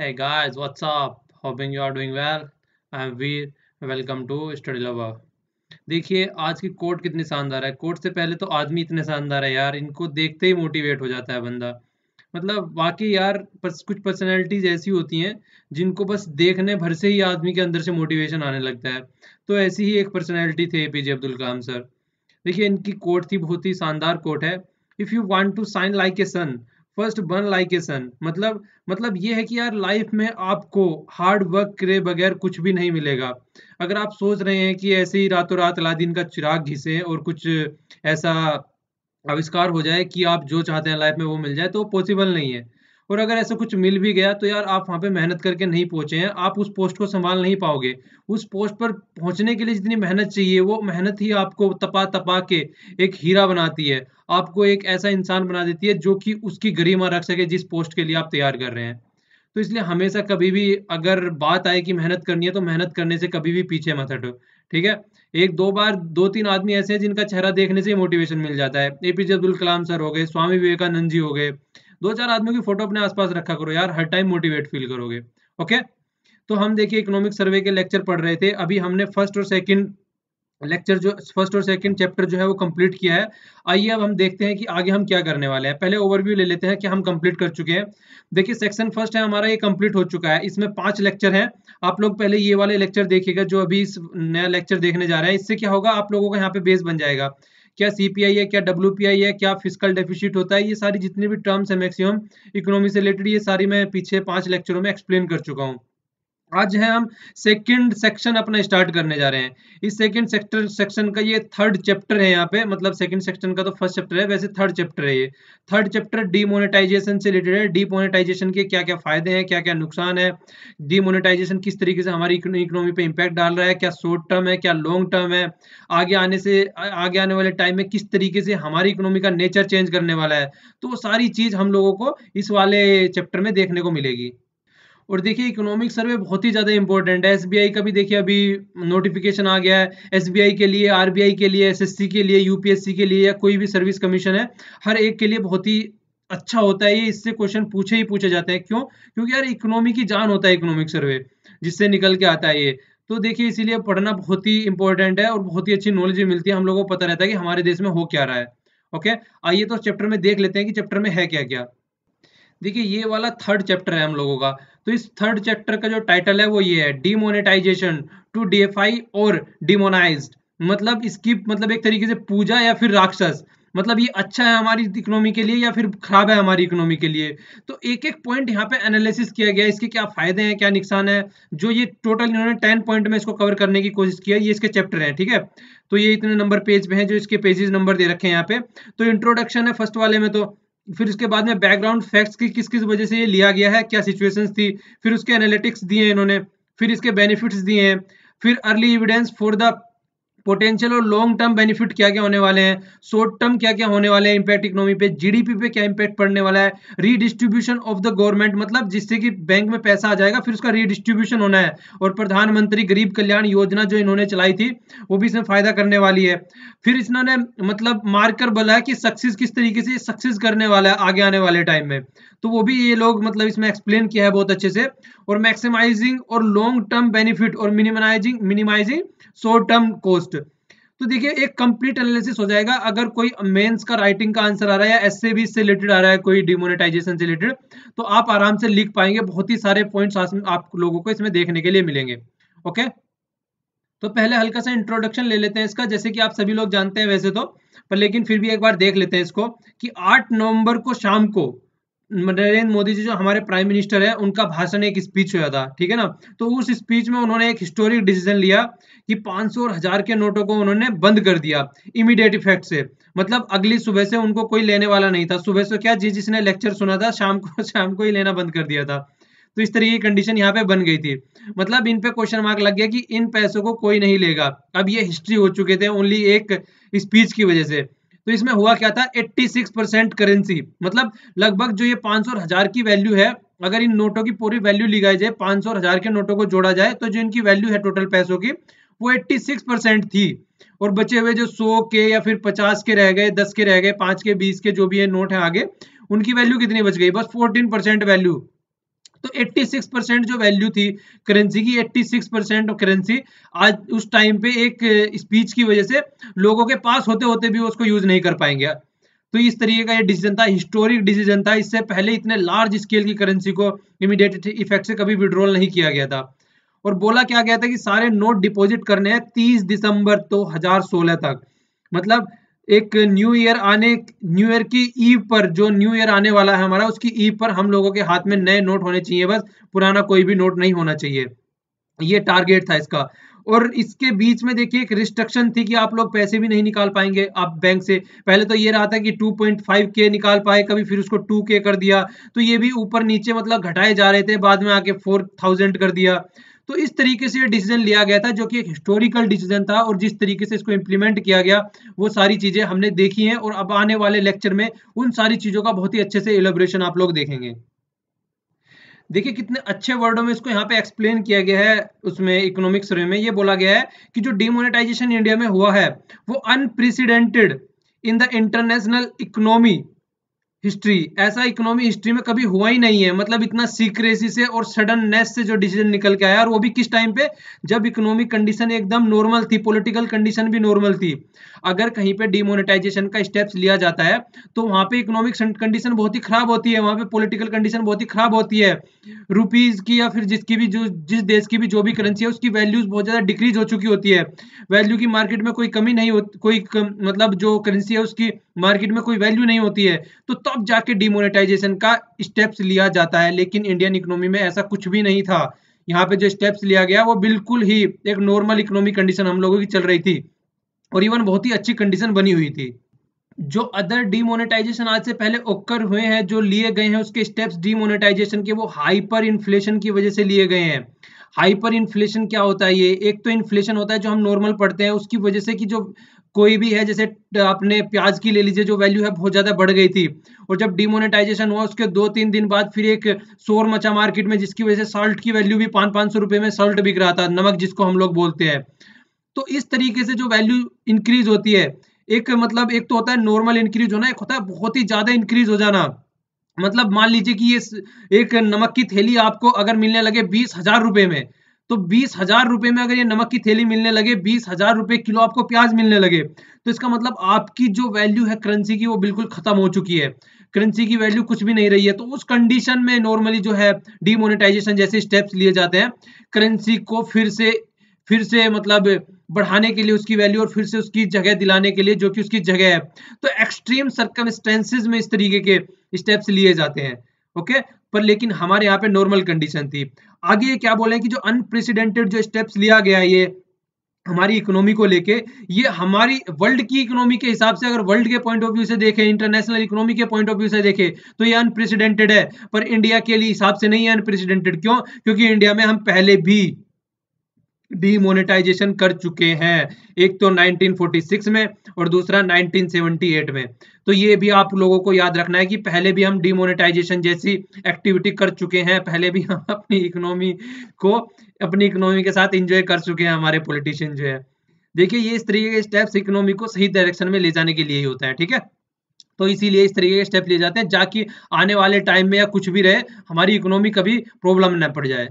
Hey guys, what's up? Hoping you are doing well. I am Veer. Welcome to StudY LoveR. देखिए आज की coat कितनी शानदार है। कोट से पहले तो आदमी इतने शानदार है यार, इनको देखते ही मोटिवेट हो जाता है बंदा। मतलब वाकई यार कुछ पर्सनैलिटीज ऐसी होती हैं जिनको बस देखने भर से ही आदमी के अंदर से मोटिवेशन आने लगता है। तो ऐसी ही एक पर्सनैलिटी थे APJ अब्दुल कलाम सर। देखिए इनकी कोट थी, बहुत ही शानदार कोट है। If you want to shine like a sun first burn like a sun. मतलब ये है कि यार लाइफ में आपको हार्ड वर्क करे बगैर कुछ भी नहीं मिलेगा। अगर आप सोच रहे हैं कि ऐसे ही रातों रात अलादीन का चिराग घिसे और कुछ ऐसा आविष्कार हो जाए कि आप जो चाहते हैं लाइफ में वो मिल जाए, तो पॉसिबल नहीं है। और अगर ऐसा कुछ मिल भी गया तो यार आप वहाँ पे मेहनत करके नहीं पहुँचे हैं, आप उस पोस्ट को संभाल नहीं पाओगे। उस पोस्ट पर पहुँचने के लिए जितनी मेहनत चाहिए वो मेहनत ही आपको तपा तपा के एक हीरा बनाती है, आपको एक ऐसा इंसान बना देती है जो कि उसकी गरिमा रख सके जिस पोस्ट के लिए आप तैयार कर रहे हैं। तो इसलिए हमेशा कभी भी अगर बात आए कि मेहनत करनी है तो मेहनत करने से कभी भी पीछे मत हटो, ठीक है। एक दो बार दो तीन आदमी ऐसे हैं जिनका चेहरा देखने से ही मोटिवेशन मिल जाता है। APJ अब्दुल कलाम सर हो गए, स्वामी विवेकानंद जी हो गए। दो चार आदमियों की फोटो अपने आसपास रखा करो यार, हर टाइम मोटिवेट फील करोगे। ओके, तो हम देखिए इकोनॉमिक सर्वे के लेक्चर पढ़ रहे थे। अभी हमने फर्स्ट और सेकंड चैप्टर जो है वो कंप्लीट किया है। आइए अब हम देखते हैं कि आगे हम क्या करने वाले हैं। पहले ओवरव्यू ले लेते हैं कि हम कंप्लीट कर चुके हैं। देखिए सेक्शन फर्स्ट है हमारा, ये कंप्लीट हो चुका है। इसमें 5 लेक्चर हैं। आप लोग पहले ये वाले लेक्चर देखिएगा जो अभी इस नया लेक्चर देखने जा रहे हैं। इससे क्या होगा, आप लोगों का यहाँ पे बेस बन जाएगा। क्या CPI है, क्या WPI है, क्या फिस्कल डेफिसिट होता है, ये सारी जितनी भी टर्म्स है मैक्सिमम इकोनॉमी से रिलेटेड, ये सारी मैं पीछे 5 लेक्चरों में एक्सप्लेन कर चुका हूँ। आज है हम सेकंड सेक्शन अपना स्टार्ट करने जा रहे हैं। इस सेकंड सेक्शन का ये थर्ड चैप्टर है यहाँ पे। मतलब सेकंड सेक्शन का तो फर्स्ट चैप्टर है, वैसे थर्ड चैप्टर है ये। थर्ड चैप्टर डीमोनेटाइजेशन से रिलेटेड है। डीमोनेटाइजेशन के क्या क्या फायदे हैं, क्या क्या नुकसान है, डीमोनेटाइजेशन किस तरीके से हमारी इकोनॉमी पे इम्पैक्ट डाल रहा है, क्या शॉर्ट टर्म है क्या लॉन्ग टर्म है, आगे आने वाले टाइम में किस तरीके से हमारी इकोनॉमी का नेचर चेंज करने वाला है। तो वो सारी चीज हम लोगों को इस वाले चैप्टर में देखने को मिलेगी। और देखिए इकोनॉमिक सर्वे बहुत ही ज़्यादा इंपॉर्टेंट है। SBI का भी देखिए अभी नोटिफिकेशन आ गया है। SBI के लिए, RBI के लिए, SSC के लिए, UPSC के लिए या कोई भी सर्विस कमीशन है, हर एक के लिए बहुत ही अच्छा होता है ये। इससे क्वेश्चन पूछे ही पूछे जाते हैं। क्यों? क्योंकि यार इकोनॉमी की जान होता है इकोनॉमिक सर्वे, जिससे निकल के आता है ये। तो देखिए इसीलिए पढ़ना बहुत ही इंपॉर्टेंट है और बहुत ही अच्छी नॉलेज भी मिलती है। हम लोगों को पता रहता है कि हमारे देश में हो क्या रहा है। ओके, आइए तो चैप्टर में देख लेते हैं कि चैप्टर में है क्या क्या। देखिए ये वाला थर्ड चैप्टर है हम लोगों का। तो इस थर्ड चैप्टर का जो टाइटल है वो ये है, डीमोनेटाइजेशन टू DFI और डिमोनाइज्ड। मतलब इसकी एक तरीके से पूजा या फिर राक्षस। मतलब ये अच्छा है हमारी इकोनॉमी के लिए या फिर खराब है हमारी इकोनॉमी के लिए। तो एक एक पॉइंट यहाँ पे एनालिसिस किया गया है, इसके क्या फायदे हैं क्या नुकसान है। जो ये टोटल इन्होंने 10 पॉइंट में इसको कवर करने की कोशिश किया है। ये इसके चैप्टर हैं, ठीक है। तो ये इतने नंबर पेज पे है, जो इसके पेजेस नंबर दे रखे हैं यहाँ पे। तो इंट्रोडक्शन है फर्स्ट वाले में, तो फिर उसके बाद में बैकग्राउंड फैक्ट्स की किस किस वजह से ये लिया गया है, क्या सिचुएशंस थी, फिर उसके एनालिटिक्स दिए हैं इन्होंने, फिर इसके बेनिफिट्स दिए हैं, फिर early evidence for the potential और लॉन्ग टर्म बेनिफिट क्या क्या होने वाले हैं, शॉर्ट टर्म क्या क्या होने वाले हैं इंपैक्ट इकोनॉमी पे, GDP पे क्या इंपैक्ट पड़ने वाला है, रीडिस्ट्रीब्यूशन ऑफ द गवर्नमेंट। मतलब जिससे कि बैंक में पैसा आ जाएगा फिर उसका रीडिस्ट्रीब्यूशन होना है। और प्रधानमंत्री गरीब कल्याण योजना जो इन्होंने चलाई थी वो भी इसमें फायदा करने वाली है। फिर इन्होंने मार्कर बोला है कि सक्सेस किस तरीके से सक्सेस करने वाला है आगे आने वाले टाइम में। तो वो भी ये लोग इसमें एक्सप्लेन किया है बहुत अच्छे से। और मैक्सिमाइजिंग और लॉन्ग टर्म बेनिफिट और मिनिमाइजिंग शॉर्ट टर्म कॉस्ट। तो देखिए एक कंप्लीट एनालिसिस हो जाएगा। अगर कोई मेंस का राइटिंग का आंसर आ रहा है या एसए भी इससे रिलेटेड आ रहा है, कोई डिमोनेटाइजेशन से रिलेटेड, तो आप आराम से लिख पाएंगे। बहुत ही सारे पॉइंट्स आप लोगों को इसमें देखने के लिए मिलेंगे। ओके, तो पहले हल्का सा इंट्रोडक्शन ले लेते हैं इसका। जैसे कि आप सभी लोग जानते हैं वैसे तो, पर लेकिन फिर भी एक बार देख लेते हैं इसको कि 8 नवंबर को शाम को नरेंद्र मोदी जी जो हमारे प्राइम मिनिस्टर है, उनका भाषण एक स्पीच हुआ था, ठीक है ना। तो उस स्पीच में उन्होंने एक हिस्टोरिक डिसीजन लिया कि 500 और 1000 के नोटों को उन्होंने बंद कर दिया इमीडिएट इफेक्ट से। मतलब अगली सुबह से उनको कोई लेने वाला नहीं था। सुबह से क्या, जिसने लेक्चर सुना था शाम को ही लेना बंद कर दिया था। तो इस तरीके की कंडीशन यहाँ पे बन गई थी। मतलब इन पे क्वेश्चन मार्क लग गया कि इन पैसों को कोई नहीं लेगा। अब ये हिस्ट्री हो चुके थे ओनली एक स्पीच की वजह से। तो इसमें हुआ क्या था, 86% करेंसी। मतलब लगभग जो ये 500 और 1000 की वैल्यू है, अगर इन नोटों की पूरी वैल्यू लिखाई जाए, 500 और 1000 के नोटों को जोड़ा जाए, तो जो इनकी वैल्यू है टोटल पैसों की वो 86% थी। और बचे हुए जो 100 के या फिर 50 के रह गए, 10 के रह गए, 5 के, 20 के, जो भी ये नोट है आगे, उनकी वैल्यू कितनी बच गई, बस 14% वैल्यू। तो 86% जो वैल्यू थी करेंसी की, 86% करेंसी आज उस टाइम पे एक स्पीच की वजह से लोगों के पास होते होते भी उसको यूज नहीं कर पाएंगे। तो इस तरीके का ये डिसीजन था, हिस्टोरिक डिसीजन था। इससे पहले इतने लार्ज स्केल की करेंसी को इमीडिएट इफेक्ट से कभी विड्रॉल नहीं किया गया था। और बोला क्या गया था कि सारे नोट डिपॉजिट करने हैं 30 दिसंबर 2016 तक, मतलब एक न्यू ईयर की ईव पर, जो न्यू ईयर आने वाला है हमारा, उसकी ईव पर हम लोगों के हाथ में नए नोट होने चाहिए, बस पुराना कोई भी नोट नहीं होना चाहिए। ये टारगेट था इसका। और इसके बीच में देखिए एक रिस्ट्रिक्शन थी कि आप लोग पैसे भी नहीं निकाल पाएंगे आप बैंक से। पहले तो ये रहा था कि 2.5K निकाल पाए, कभी फिर उसको 2K कर दिया, तो ये भी ऊपर नीचे मतलब घटाए जा रहे थे, बाद में आके 4000 कर दिया। तो इस तरीके से ये डिसीजन लिया गया था, जो कि एक हिस्टोरिकल डिसीजन था। और जिस तरीके से इसको इम्प्लीमेंट किया गया वो सारी चीजें हमने देखी हैं, और अब आने वाले लेक्चर में उन सारी चीजों का बहुत ही अच्छे से इलैबोरेशन आप लोग देखेंगे। देखिए कितने अच्छे वर्डों में इसको यहाँ पे एक्सप्लेन किया गया है। उसमें इकोनॉमिक सर्वे में ये बोला गया है कि जो डिमोनेटाइजेशन इंडिया में हुआ है वो unprecedented in the international economy history, ऐसा इकोनॉमी हिस्ट्री में कभी हुआ ही नहीं है। मतलब इतना सीक्रेसी से और सडननेस से जो डिसीजन निकल के आया, और वो भी किस टाइम पे, जब इकोनॉमिक कंडीशन एकदम नॉर्मल थी, पॉलिटिकल कंडीशन भी नॉर्मल थी। अगर कहीं पे डिमोनेटाइजेशन का स्टेप्स लिया जाता है तो वहां पे इकोनॉमिक कंडीशन बहुत ही खराब होती है, वहां पे पॉलिटिकल कंडीशन बहुत ही खराब होती है, रुपीज की या फिर जिसकी भी, जो जिस देश की भी जो भी करेंसी है उसकी वैल्यूज बहुत ज्यादा डिक्रीज हो चुकी होती है, वैल्यू की मार्केट में कोई कमी नहीं होती, मतलब जो करेंसी है उसकी मार्केट में कोई वैल्यू नहीं होती है, तो तब जाके डिमोनेटाइजेशन का स्टेप्स लिया जाता है। लेकिन इंडियन इकोनॉमी में ऐसा कुछ भी नहीं था। यहाँ पे जो स्टेप्स लिया गया वो बिल्कुल ही एक नॉर्मल इकोनॉमिक कंडीशन हम लोगों की चल रही थी, और इवन बहुत ही अच्छी कंडीशन बनी हुई थी। जो अदर डिमोनेटाइजेशन आज से पहले ओकर हुए हैं, जो लिए गए हैं, उसके स्टेप्स डिमोनेटाइजेशन के, वो हाइपर इन्फ्लेशन की वजह से लिए गए हैं। हाइपर इन्फ्लेशन क्या होता है? ये एक तो इन्फ्लेशन होता है जो हम नॉर्मल पढ़ते हैं उसकी वजह से, कि जो कोई भी है, जैसे आपने प्याज की ले लीजिए, जो वैल्यू है बहुत ज़्यादा बढ़ गई थी, और जब डिमोनेटाइजेशन हुआ उसके 2-3 दिन बाद फिर एक शोर मचा मार्केट में, जिसकी वजह से साल्ट की वैल्यू भी 500-500 रुपये में साल्ट बिक रहा था, नमक जिसको हम लोग बोलते हैं। तो इस तरीके से जो वैल्यू इंक्रीज होती है, एक मतलब एक तो होता है नॉर्मल इंक्रीज होना, एक होता है बहुत ही ज़्यादा इंक्रीज हो जाना। मतलब मान लीजिए कि ये एक नमक की थैली आपको अगर मिलने लगे 20,000 रुपये में, तो 20,000 रुपये में अगर ये नमक की थैली मिलने लगे, 20,000 रुपये किलो आपको प्याज मिलने लगे, तो इसका मतलब आपकी जो वैल्यू है करेंसी की वो बिल्कुल खत्म हो चुकी है, करेंसी की वैल्यू कुछ भी नहीं रही है। तो उस कंडीशन में नॉर्मली जो है डिमोनेटाइजेशन जैसे स्टेप्स लिए जाते हैं करेंसी को फिर से मतलब बढ़ाने के लिए, उसकी वैल्यू और फिर से उसकी जगह दिलाने के लिए जो कि उसकी जगह है। तो एक्सट्रीम सर्कमस्टेंसेज में इस तरीके के स्टेप्स लिए जाते हैं, ओके। पर लेकिन हमारे यहाँ पे नॉर्मल कंडीशन थी। आगे ये क्या बोले कि जो अनप्रेसिडेंटेड जो स्टेप्स लिया गया है, ये हमारी इकोनॉमी को लेके, ये हमारी वर्ल्ड की इकोनॉमी के हिसाब से, अगर वर्ल्ड के पॉइंट ऑफ व्यू से देखें, इंटरनेशनल इकोनॉमी के पॉइंट ऑफ व्यू से देखें, तो ये अनप्रेसिडेंटेड है, पर इंडिया के लिए हिसाब से नहीं है अनप्रेसिडेंटेड। क्यों? क्योंकि इंडिया में हम पहले भी डिमोनेटाइजेशन कर चुके हैं, एक तो 1946 में और दूसरा 1978 में। तो ये भी आप लोगों को याद रखना है कि पहले भी हम डिमोनेटाइजेशन जैसी एक्टिविटी कर चुके हैं, पहले भी हम अपनी इकोनॉमी के साथ एंजॉय कर चुके हैं हमारे पॉलिटिशियन जो है। देखिए ये इस तरीके के स्टेप्स इकोनॉमी को सही डायरेक्शन में ले जाने के लिए ही होता है, ठीक है। तो इसीलिए इस तरीके के स्टेप लिए जाते हैं, ताकि आने वाले टाइम में या कुछ भी रहे हमारी इकोनॉमी कभी प्रॉब्लम न पड़ जाए।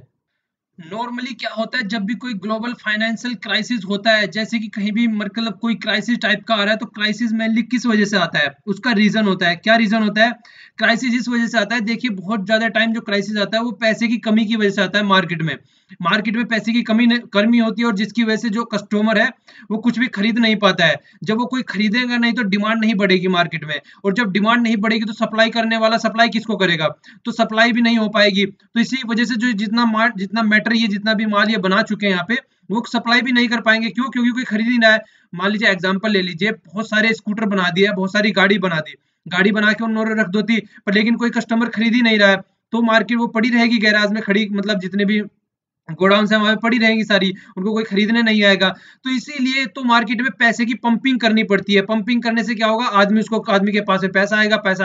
नॉर्मली क्या होता है, जब भी कोई ग्लोबल फाइनेंशियल क्राइसिस होता है, जैसे कि कहीं भी मतलब कोई क्राइसिस टाइप का आ रहा है, तो क्राइसिस मेनली किस वजह से आता है, उसका रीजन होता है। क्या रीजन होता है? क्राइसिस इस वजह से आता है, देखिए बहुत ज्यादा टाइम जो क्राइसिस आता है वो पैसे की कमी की वजह से आता है। मार्केट में पैसे की कमी होती है, और जिसकी वजह से जो कस्टमर है वो कुछ भी खरीद नहीं पाता है। जब वो कोई खरीदेगा नहीं तो डिमांड नहीं बढ़ेगी मार्केट में, और जब डिमांड नहीं बढ़ेगी तो सप्लाई करने वाला सप्लाई किसको करेगा, तो सप्लाई भी नहीं हो पाएगी। तो इसी वजह से जो जितना भी माल ये बना चुके हैं यहाँ पे, वो सप्लाई भी नहीं कर पाएंगे। क्यों? क्योंकि कोई खरीद ही नहीं रहा है। मान लीजिए एग्जांपल ले लीजिए, बहुत सारे स्कूटर बना दिए, बहुत सारी गाड़ी बना के उन्होंने रख दो थी, पर लेकिन कोई कस्टमर खरीद ही नहीं रहा है, तो मार्केट वो पड़ी रहेगी गैराज में खड़ी, मतलब जितने भी गोडाउन से वहाँ पे पड़ी रहेंगी सारी, उनको कोई खरीदने नहीं आएगा। तो इसीलिए तो मार्केट में पैसे की पंपिंग करनी पड़ती है। पंपिंग करने से क्या होगा, आदमी के पास में पैसा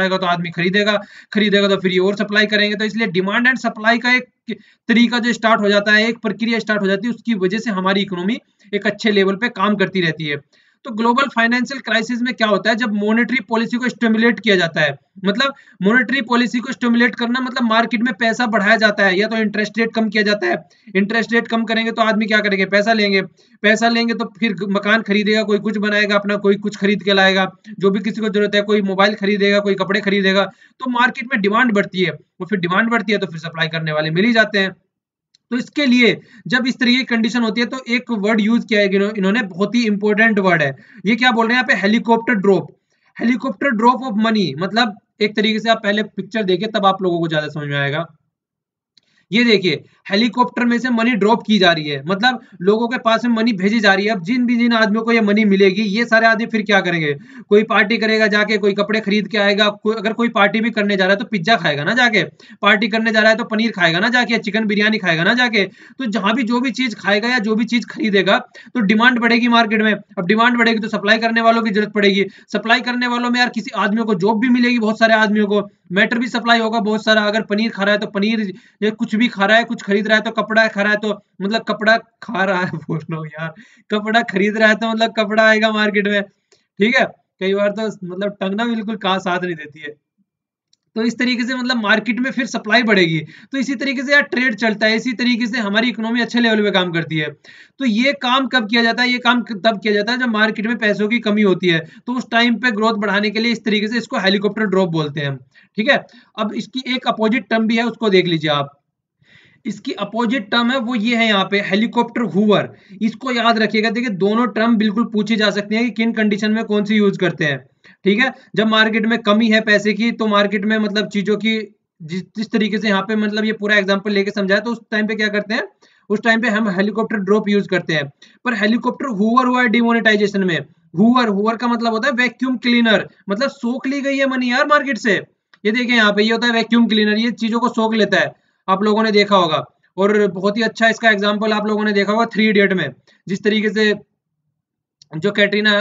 आएगा तो आदमी खरीदेगा तो फिर ये और सप्लाई करेंगे। तो इसलिए डिमांड एंड सप्लाई का एक तरीका जो स्टार्ट हो जाता है, एक प्रक्रिया स्टार्ट हो जाती है, उसकी वजह से हमारी इकोनॉमी एक अच्छे लेवल पे काम करती रहती है। तो ग्लोबल फाइनेंशियल क्राइसिस में क्या होता है, जब मॉनेटरी पॉलिसी को स्टिमुलेट किया जाता है, मतलब मॉनेटरी पॉलिसी को स्टिमुलेट करना मतलब मार्केट में पैसा बढ़ाया जाता है, या तो इंटरेस्ट रेट कम किया जाता है, इंटरेस्ट रेट कम करेंगे तो आदमी क्या करेंगे, पैसा लेंगे तो फिर मकान खरीदेगा, कोई कुछ बनाएगा अपना, कोई कुछ खरीद के लाएगा जो भी किसी को जरूरत है, कोई मोबाइल खरीदेगा, कोई कपड़े खरीदेगा, तो मार्केट में डिमांड बढ़ती है, वो फिर डिमांड बढ़ती है तो फिर सप्लाई करने वाले मिल ही जाते हैं। तो इसके लिए जब इस तरीके की कंडीशन होती है तो एक वर्ड यूज किया है इन्होंने, बहुत ही इंपॉर्टेंट वर्ड है ये, क्या बोल रहे हैं यहाँ पे, helicopter drop, helicopter drop of money. मतलब एक तरीके से आप पहले पिक्चर देखिए तब आप लोगों को ज्यादा समझ में आएगा। ये देखिए हेलीकॉप्टर में से मनी ड्रॉप की जा रही है, मतलब लोगों के पास में मनी भेजी जा रही है। अब जिन आदमियों को ये मनी मिलेगी ये सारे आदमी फिर क्या करेंगे, कोई पार्टी करेगा जाके, कोई कपड़े खरीद के आएगा, अगर कोई पार्टी भी करने जा रहा है तो पिज्जा खाएगा ना जाके, पार्टी करने जा रहा है तो पनीर खाएगा ना जाके, चिकन बिरयानी खाएगा ना जाके। तो जहां भी जो भी चीज खाएगा या जो भी चीज खरीदेगा तो डिमांड बढ़ेगी मार्केट में। अब डिमांड बढ़ेगी तो सप्लाई करने वालों की जरूरत पड़ेगी, सप्लाई करने वालों में यार किसी आदमियों को जॉब भी मिलेगी, बहुत सारे आदमियों को मैटर भी सप्लाई होगा बहुत सारा। अगर पनीर खा रहा है तो पनीर, कुछ भी खा रहा है, कुछ खरीद रहा है तो कपड़ा खा रहा है, तो मतलब कपड़ा खा रहा है, बोल रहा हूँ यार, कपड़ा खरीद रहा है तो मतलब कपड़ा आएगा मार्केट में, ठीक है। कई बार तो मतलब टंगना बिल्कुल कहाँ साथ नहीं देती है। तो इस तरीके से मतलब मार्केट में फिर सप्लाई बढ़ेगी, तो इसी तरीके से यार ट्रेड चलता है, इसी तरीके से हमारी इकोनॉमी अच्छे लेवल पे काम करती है। तो ये काम कब किया जाता है, ये काम तब किया जाता है जब मार्केट में पैसों की कमी होती है, तो उस टाइम पे ग्रोथ बढ़ाने के लिए इस तरीके से इसको हेलीकॉप्टर ड्रॉप बोलते हैं, ठीक है। अब इसकी एक अपोजिट टर्म भी है, उसको देख लीजिए आप, इसकी अपोजिट टर्म है वो ये है यहाँ पे हेलीकॉप्टर होवर। इसको याद रखिएगा, देखिए दोनों टर्म बिल्कुल पूछी जा सकती है कि किन कंडीशन में कौन सी यूज करते हैं, ठीक है। जब मार्केट में कमी है पैसे की तो मार्केट में मतलब चीजों की जिस तरीके से यहाँ पे मतलब ये पूरा एग्जांपल लेके समझाया, तो उस टाइम पे क्या करते हैं, उस टाइम पे हम हेलीकॉप्टर ड्रॉप यूज करते हैं। पर हेलीकॉप्टर होवर हुआ है डिमोनेटाइजेशन में। होवर का मतलब होता है वैक्यूम क्लीनर, मतलब सोख ली गई है मनी यार मार्केट से। ये देखिए यहाँ पे ये होता है वैक्यूम क्लीनर, ये चीजों को सोख लेता है, आप लोगों ने देखा होगा, और बहुत ही अच्छा इसका एग्जाम्पल आप लोगों ने देखा होगा 3 इडियट में, जिस तरीके से जो करीना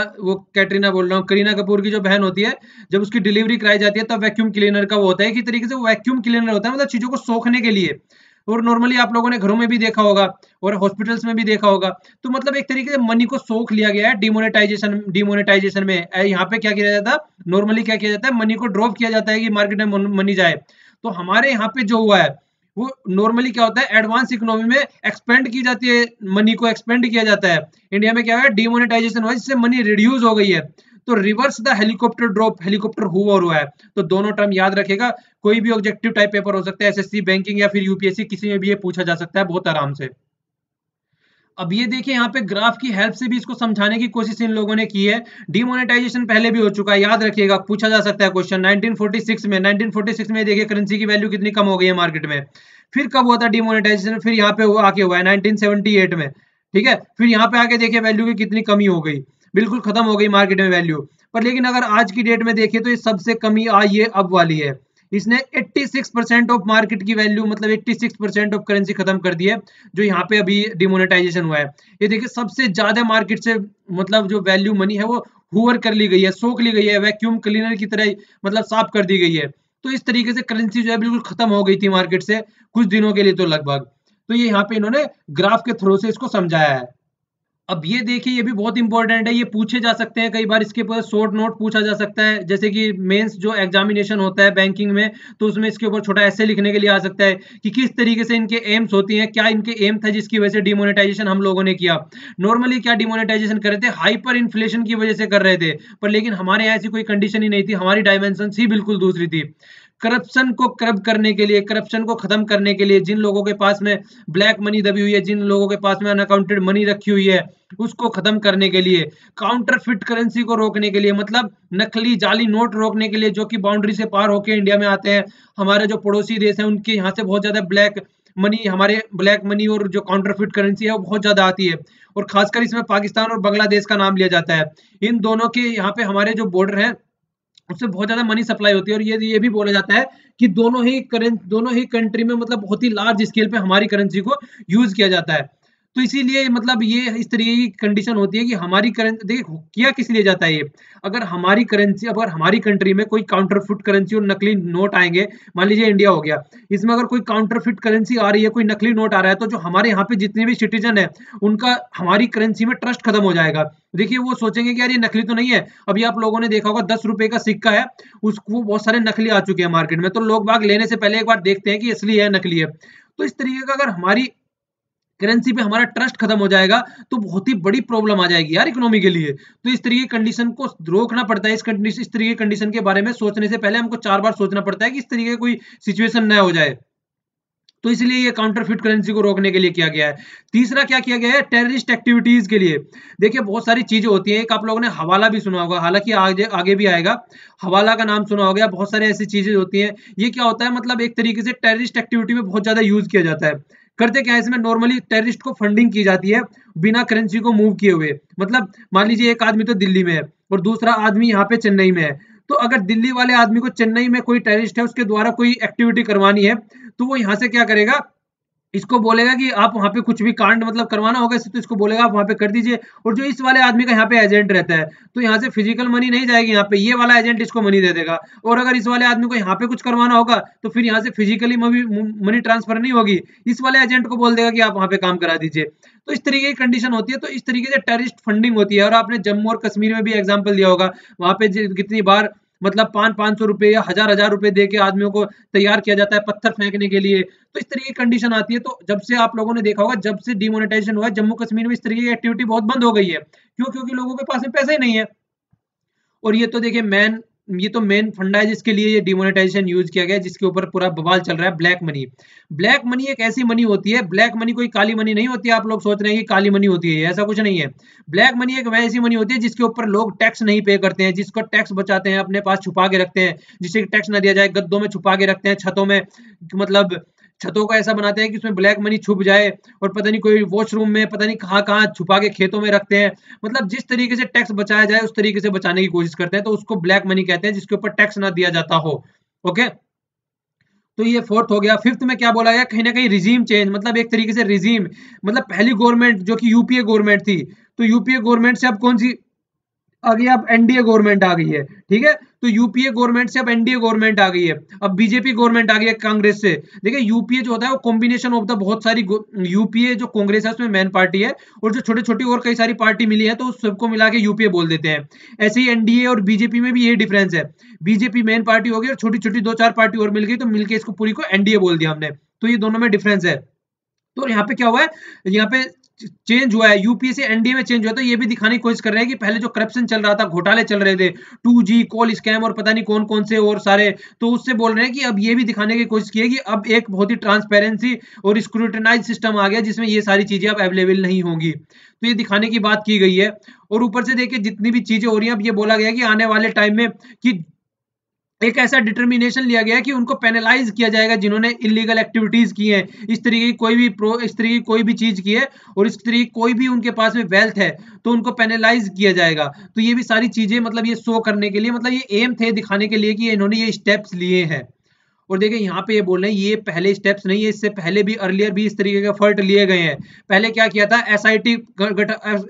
कपूर की जो बहन होती है, जब उसकी डिलीवरी कराई जाती है तब तो वैक्यूम क्लीनर का वो होता है, कि तरीके से वैक्यूम क्लीनर होता है, मतलब चीजों को सोखने के लिए। और नॉर्मली आप लोगों ने घरों में भी देखा होगा और हॉस्पिटल्स में भी देखा होगा। तो मतलब एक तरीके से मनी को सोख लिया गया है डिमोनेटाइजेशन में। यहाँ पे क्या किया जाता है, नॉर्मली क्या किया जाता है, मनी को ड्रॉप किया जाता है कि मार्केट में मनी जाए। तो हमारे यहाँ पे जो हुआ है वो नॉर्मली क्या होता है, एडवांस इकोनॉमी में एक्सपेंड की जाती है, मनी को एक्सपेंड किया जाता है। इंडिया में क्या हुआ, डिमोनेटाइजेशन हुआ जिससे मनी रिड्यूस हो गई है। तो reverse the helicopter drop, helicopter hover हुआ है। तो दोनों टर्म याद रखेगा, कोई भी ऑब्जेक्टिव टाइप पेपर हो सकता है, एसएससी, बैंकिंग या फिर यूपीएससी, किसी में भी ये पूछा जा सकता है बहुत आराम से। अब ये देखिए यहाँ पे ग्राफ की हेल्प से भी इसको समझाने की कोशिश इन लोगों ने की है। डिमोनेटाइजेशन पहले भी हो चुका है, याद रखिएगा, पूछा जा सकता है क्वेश्चन 1946 में देखिए करेंसी की वैल्यू कितनी कम हो गई है मार्केट में। फिर कब हुआ था डिमोनेटाइजेशन, फिर यहाँ पे आके हुआ है 1978 में, ठीक है। फिर यहाँ पे आके देखिए वैल्यू की कितनी कमी हो गई, बिल्कुल खत्म हो गई मार्केट में वैल्यू। पर लेकिन अगर आज की डेट में देखें तो ये सबसे कमी आई है अब वाली है, इसने 86% ऑफ मार्केट की वैल्यू, मतलब 86% ऑफ करेंसी खत्म कर दी है जो यहाँ पे अभी डिमोनेटाइजेशन हुआ है। ये देखिए सबसे ज्यादा मार्केट से मतलब जो वैल्यू मनी है वो होवर कर ली गई है, सोख ली गई है, वैक्यूम क्लीनर की तरह मतलब साफ कर दी गई है। तो इस तरीके से करेंसी जो है बिल्कुल खत्म हो गई थी मार्केट से कुछ दिनों के लिए तो लगभग। तो ये यहाँ पे इन्होंने ग्राफ के थ्रू से इसको समझाया है। अब ये देखिए ये भी बहुत इंपॉर्टेंट है, ये पूछे जा सकते हैं कई बार, इसके ऊपर शॉर्ट नोट पूछा जा सकता है, जैसे कि मेंस जो एग्जामिनेशन होता है बैंकिंग में तो उसमें इसके ऊपर छोटा ऐसे लिखने के लिए आ सकता है कि किस तरीके से इनके एम्स होती हैं, क्या इनके एम था जिसकी वजह से डिमोनेटाइजेशन हम लोगों ने किया। नॉर्मली क्या डिमोनेटाइजेशन कर रहे थे, हाइपर इन्फ्लेशन की वजह से कर रहे थे, पर लेकिन हमारे यहाँ ऐसी कोई कंडीशन ही नहीं थी, हमारी डायमेंशन ही बिल्कुल दूसरी थी। करप्शन को कर्ब करने के लिए, करप्शन को खत्म करने के लिए, जिन लोगों के पास में ब्लैक मनी दबी हुई है, जिन लोगों के पास में अनअकाउंटेड मनी रखी हुई है, उसको खत्म करने के लिए, काउंटरफिट करेंसी को रोकने के लिए, मतलब नकली जाली नोट रोकने के लिए जो कि बाउंड्री से पार होकर इंडिया में आते हैं। हमारे जो पड़ोसी देश हैं उनके यहाँ से बहुत ज्यादा हमारे ब्लैक मनी और जो काउंटरफिट करेंसी है वो बहुत ज्यादा आती है, और खासकर इसमें पाकिस्तान और बांग्लादेश का नाम लिया जाता है। इन दोनों के यहाँ पे हमारे जो बॉर्डर है उससे बहुत ज्यादा मनी सप्लाई होती है। और ये भी बोला जाता है कि दोनों ही कंट्री में मतलब बहुत ही लार्ज स्केल पे हमारी करेंसी को यूज किया जाता है। तो इसीलिए मतलब ये इस तरीके की कंडीशन होती है कि हमारी करेंसी, देखिए किया किस लिए जाता है ये, अगर हमारी करेंसी, अगर हमारी कंट्री में कोई काउंटरफिट करेंसी और नकली नोट आएंगे, मान लीजिए इंडिया हो गया, इसमें अगर कोई काउंटरफिट करेंसी आ रही है, कोई नकली नोट आ रहा है, तो जो हमारे यहाँ पे जितने भी सिटीजन है उनका हमारी करेंसी में ट्रस्ट खत्म हो जाएगा। देखिए वो सोचेंगे कि यार ये नकली तो नहीं है। अभी आप लोगों ने देखा होगा 10 रुपए का सिक्का है, उसको बहुत सारे नकली आ चुके हैं मार्केट में, तो लोग बाग लेने से पहले एक बार देखते हैं कि असली है नकली है। तो इस तरीके का अगर हमारी करेंसी पे हमारा ट्रस्ट खत्म हो जाएगा तो बहुत ही बड़ी प्रॉब्लम आ जाएगी यार इकोनॉमी के लिए। तो इस तरीके की कंडीशन को रोकना पड़ता है, इस तरीके की कंडीशन के बारे में सोचने से पहले हमको 4 बार सोचना पड़ता है कि इस तरीके की कोई सिचुएशन ना हो जाए। तो इसलिए ये काउंटरफिट करेंसी को रोकने के लिए किया गया है। तीसरा क्या किया गया है, टेररिस्ट एक्टिविटीज के लिए। देखिए बहुत सारी चीजें होती हैं, एक आप लोगों ने हवाला भी सुना होगा, हालांकि आगे भी आएगा, हवाला का नाम सुना होगा। बहुत सारी ऐसी चीजें होती हैं, ये क्या होता है मतलब एक तरीके से टेररिस्ट एक्टिविटी में बहुत ज्यादा यूज किया जाता है। करते क्या है इसमें, नॉर्मली टेररिस्ट को फंडिंग की जाती है बिना करेंसी को मूव किए हुए। मतलब मान लीजिए एक आदमी तो दिल्ली में है और दूसरा आदमी यहाँ पे चेन्नई में है, तो अगर दिल्ली वाले आदमी को चेन्नई में कोई टेररिस्ट है उसके द्वारा कोई एक्टिविटी करवानी है, तो वो यहाँ से क्या करेगा, इसको बोलेगा कि आप वहाँ पे कुछ भी कांड मतलब करवाना होगा तो इसको बोलेगा आप वहाँ पे कर दीजिए। और जो इस वाले आदमी का यहाँ पे एजेंट रहता है, तो यहाँ से फिजिकल मनी नहीं जाएगी, यहाँ पे ये वाला एजेंट इसको मनी दे देगा। और अगर इस वाले आदमी को यहाँ पे कुछ करवाना होगा तो फिर यहाँ से फिजिकली मनी ट्रांसफर नहीं होगी, इस वाले एजेंट को बोल देगा कि आप वहाँ पे काम करा दीजिए। तो इस तरीके की कंडीशन होती है। तो इस तरीके से टेररिस्ट फंडिंग होती है। और आपने जम्मू और कश्मीर में भी एग्जाम्पल दिया होगा, वहाँ पे कितनी बार मतलब 500-500 रुपए या 1000-1000 रुपए दे के आदमियों को तैयार किया जाता है पत्थर फेंकने के लिए। तो इस तरीके की कंडीशन आती है। तो जब से आप लोगों ने देखा होगा, जब से डिमोनेटाइजेशन हुआ है, जम्मू कश्मीर में इस तरीके की एक्टिविटी बहुत बंद हो गई है। क्यों? क्योंकि लोगों के पास में पैसा ही नहीं है। और ये तो देखिए ये तो मेन फंडा है जिसके लिए ये डिमोनेटाइजेशन यूज किया गया है, जिसके ऊपर पूरा बवाल चल रहा है, ब्लैक मनी। ब्लैक मनी एक ऐसी मनी होती है, ब्लैक मनी कोई काली मनी नहीं होती है। आप लोग सोच रहे हैं कि काली मनी होती है, ऐसा कुछ नहीं है। ब्लैक मनी एक वैसी मनी होती है जिसके ऊपर लोग टैक्स नहीं पे करते हैं, जिसको टैक्स बचाते हैं, अपने पास छुपा के रखते हैं, जिसे टैक्स ना दिया जाए, गद्दों में छुपा के रखते हैं, छतों में, मतलब छतों का ऐसा बनाते हैं कि उसमें ब्लैक मनी छुप जाए, और पता नहीं कोई वॉशरूम में, पता नहीं कहाँ कहाँ छुपा के खेतों में रखते हैं। मतलब जिस तरीके से टैक्स बचाया जाए उस तरीके से बचाने की कोशिश करते हैं, तो उसको ब्लैक मनी कहते हैं, जिसके ऊपर टैक्स ना दिया जाता हो। ओके, तो ये फोर्थ हो गया। फिफ्थ में क्या बोला गया, कहीं ना कहीं रिजीम चेंज, मतलब एक तरीके से रिजीम, मतलब पहली गवर्नमेंट जो कि यूपीए गवर्नमेंट थी, तो यूपीए गवर्नमेंट से अब कौन सी आ गई, अब एनडीए गवर्नमेंट आ गई है। ठीक है, तो यूपीए गवर्नमेंट से अब एनडीए गवर्नमेंट आ गई है, अब बीजेपी गवर्नमेंट आ गई है कांग्रेस से। देखिए यूपीए जो होता है वो कॉम्बिनेशन ऑफ द बहुत सारी, यूपीए जो कांग्रेस है उसमें मेन पार्टी है, और जो छोटी छोटी और कई सारी पार्टी मिली है तो उस सबको मिला के यूपीए बोल देते हैं। ऐसे ही एनडीए और बीजेपी में भी ये डिफरेंस है, बीजेपी मेन पार्टी होगी और छोटी छोटी 2-4 पार्टी और मिल गई, तो मिलकर इसको पूरी को एनडीए बोल दिया हमने। तो ये दोनों में डिफरेंस है। तो यहाँ पे क्या हुआ है, यहाँ पे चेंज हुआ है, यूपीए से एनडीए में चेंज हुआ। तो ये भी दिखाने की कोशिश कर रहे हैं कि पहले जो करप्शन चल रहा था, घोटाले चल रहे थे, 2G कॉल स्कैम और पता नहीं कौन कौन से और सारे, तो उससे बोल रहे हैं कि अब ये भी दिखाने की कोशिश की है कि अब एक बहुत ही ट्रांसपेरेंसी और स्क्रूटनाइज सिस्टम आ गया जिसमें ये सारी चीजें अब अवेलेबल नहीं होंगी। तो ये दिखाने की बात की गई है। और ऊपर से देखिए जितनी भी चीजें हो रही है, अब ये बोला गया कि आने वाले टाइम में कि एक ऐसा डिटर्मिनेशन लिया गया है कि उनको पेनलाइज किया जाएगा जिन्होंने इलीगल एक्टिविटीज की हैं, इस तरीके की कोई भी चीज की है, और इस तरीके कोई भी उनके पास में वेल्थ है तो उनको पेनलाइज किया जाएगा। तो ये भी सारी चीजें मतलब ये शो करने के लिए, मतलब ये एम थे दिखाने के लिए कि इन्होंने ये स्टेप्स लिए हैं। और देखिए यहाँ पे ये बोल रहे हैं ये पहले स्टेप्स नहीं है, इससे पहले भी अर्लियर भी इस तरीके के एफर्ट लिए गए हैं। पहले क्या किया था,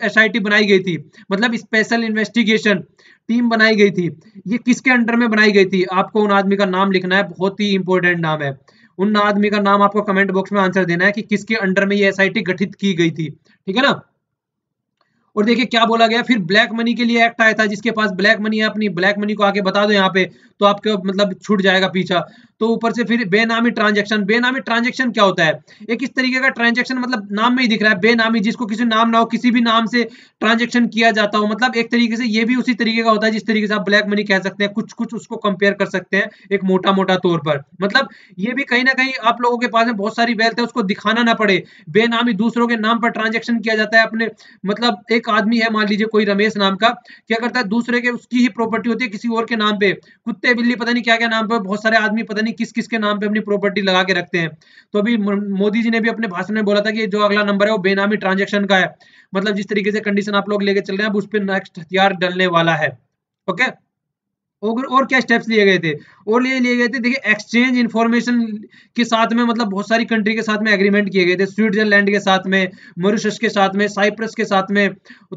एसआईटी बनाई गई थी, मतलब स्पेशल इन्वेस्टिगेशन टीम बनाई गई थी। ये किसके अंडर में बनाई गई थी, आपको उन आदमी का नाम लिखना है, बहुत ही इंपॉर्टेंट नाम है, उन आदमी का नाम आपको कमेंट बॉक्स में आंसर देना है कि किसके अंडर में ये एसआईटी गठित की गई थी। ठीक है ना। और देखिए क्या बोला गया, फिर ब्लैक मनी के लिए एक्ट आया था, जिसके पास ब्लैक मनी है अपनी ब्लैक मनी को आके बता दो यहाँ पे तो आपके मतलब छूट जाएगा पीछा। तो ऊपर से फिर बेनामी ट्रांजैक्शन। बेनामी ट्रांजैक्शन क्या होता है, एक इस तरीके का ट्रांजैक्शन, मतलब नाम में ही दिख रहा है बेनामी, जिसको किसी नाम ना हो किसी भी नाम से ट्रांजैक्शन किया जाता हो। मतलब एक तरीके से ये भी उसी तरीके का होता है जिस तरीके से आप ब्लैक मनी कह सकते हैं, कुछ कुछ उसको कंपेयर कर सकते हैं एक मोटा मोटा तौर पर। मतलब ये भी कहीं ना कहीं आप लोगों के पास में बहुत सारी वेल्थ है, उसको दिखाना ना पड़े, बेनामी दूसरों के नाम पर ट्रांजैक्शन किया जाता है। अपने मतलब एक आदमी है, मान लीजिए कोई रमेश नाम का, क्या करता है दूसरे के, उसकी ही प्रॉपर्टी होती है किसी और के नाम पे, कुत्ते बिल्ली पता नहीं क्या क्या नाम पे, बहुत सारे आदमी पता नहीं किस किस के नाम पे अपनी प्रॉपर्टी लगा के रखते हैं। तो अभी मोदी जी ने भी अपने भाषण में बोला था कि जो अगला नंबर है वो बेनामी ट्रांजैक्शन का है। मतलब जिस तरीके से कंडीशन आप लोग लेके चल रहे हैं, अब उस पर नेक्स्ट हथियार डलने वाला है। ओके। और क्या स्टेप्स लिए गए थे, और ये लिए गए थे देखिए एक्सचेंज इंफॉर्मेशन के साथ में, मतलब बहुत सारी कंट्री के साथ में एग्रीमेंट किए गए थे, स्विट्जरलैंड के साथ में, मॉरिशस के साथ में, साइप्रस के साथ में।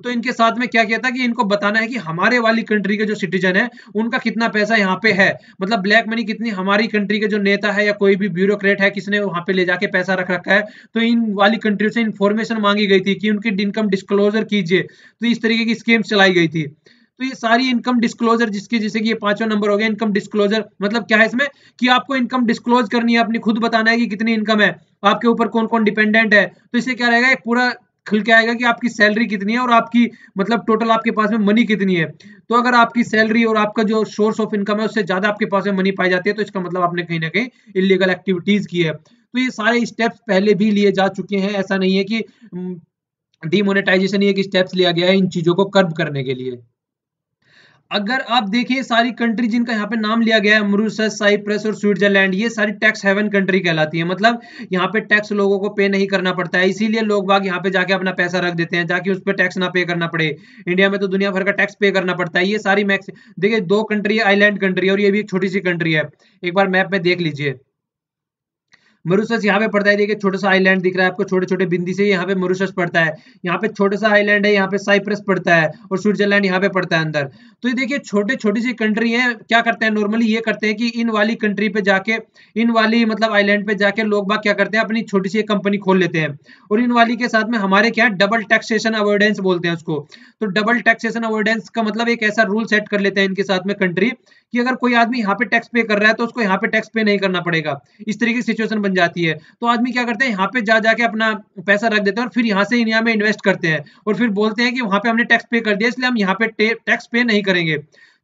तो इनके साथ में क्या किया था कि इनको बताना है कि हमारे वाली कंट्री के जो सिटीजन है उनका कितना पैसा यहाँ पे है, मतलब ब्लैक मनी कितनी हमारी कंट्री के जो नेता है या कोई भी ब्यूरोक्रेट है किसने वहाँ पे ले जाके पैसा रख रखा है। तो इन वाली कंट्री से इंफॉर्मेशन मांगी गई थी कि उनकी इनकम डिस्क्लोजर कीजिए। तो इस तरीके की स्कीम चलाई गई थी। तो ये सारी इनकम डिस्क्लोजर जिसकी जैसे कि ये 5वां नंबर हो गया इनकम डिस्क्लोजर, मतलब क्या है इसमें कि आपको इनकम डिस्क्लोज करनी है, अपनी खुद बताना है कि कितनी इनकम है, आपके ऊपर कौन कौन डिपेंडेंट है। तो इससे क्या रहेगा, एक पूरा खुल के आएगा कि आपकी सैलरी कितनी है और आपकी मतलब टोटल आपके पास में मनी कितनी है। तो अगर आपकी सैलरी और आपका जो सोर्स ऑफ इनकम है उससे ज्यादा आपके पास में मनी पाई जाती है तो इसका मतलब आपने कहीं ना कहीं इलीगल एक्टिविटीज की है। तो ये सारे स्टेप्स पहले भी लिए जा चुके हैं, ऐसा नहीं है कि डिमोनेटाइजेशन ये स्टेप्स लिया गया है इन चीजों को कर्ब करने के लिए। अगर आप देखिए सारी कंट्री जिनका यहाँ पे नाम लिया गया है, मॉरिशस, साइप्रस और स्विट्जरलैंड, ये सारी टैक्स हेवन कंट्री कहलाती है, मतलब यहाँ पे टैक्स लोगों को पे नहीं करना पड़ता है, इसीलिए लोग बाग यहाँ पे जाके अपना पैसा रख देते हैं ताकि उस पर टैक्स ना पे करना पड़े। इंडिया में तो दुनिया भर का टैक्स पे करना पड़ता है। ये सारी मैक्स देखिए 2 कंट्री है, आइलैंड कंट्री है और ये भी एक छोटी सी कंट्री है, एक बार मैप में देख लीजिए। मॉरिशस यहाँ पे पड़ता है, देखिए छोटा सा आइलैंड दिख रहा है आपको, छोटे छोटे बिंदी से यहाँ पे मॉरिशस पड़ता है, यहाँ पे छोटा सा आइलैंड है, यहाँ पे साइप्रस पड़ता है और स्विट्जरलैंड यहाँ पे पड़ता है अंदर। तो ये देखिए छोटी सी कंट्री है। क्या करते हैं नॉर्मली, ये करते हैं कि इन वाली कंट्री पे जाके, इन वाली मतलब आइलैंड पे जाके लोग बाग क्या करते हैं अपनी छोटी सी कंपनी खोल लेते हैं और इन वाली के साथ में हमारे क्या डबल टैक्सेशन अवॉइडेंस बोलते हैं उसको। तो डबल टैक्सेशन अवॉइडेंस का मतलब एक ऐसा रूल सेट कर लेते हैं इनके साथ में कंट्री कि अगर कोई आदमी यहाँ पे टैक्स पे कर रहा है तो उसको यहाँ पे टैक्स पे नहीं करना पड़ेगा, इस तरीके की सिचुएशन बन जाती है। तो आदमी क्या करते हैं यहाँ पे जा जाके अपना पैसा रख देते हैं और फिर यहाँ से इंडिया में इन्वेस्ट करते हैं और फिर बोलते हैं कि वहाँ पे हमने टैक्स पे कर दिया इसलिए हम यहाँ पे टैक्स पे नहीं करेंगे।